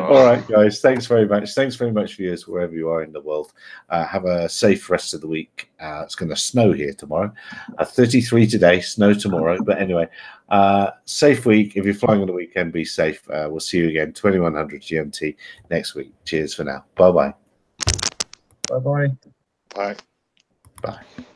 All right, guys. Thanks very much. Thanks very much, viewers, wherever you are in the world. Uh, have a safe rest of the week. Uh, it's going to snow here tomorrow. Uh, thirty-three today, snow tomorrow. But anyway, uh, safe week. If you're flying on the weekend, be safe. Uh, we'll see you again, twenty-one hundred G M T next week. Cheers for now. Bye bye. Bye bye. Bye. Bye.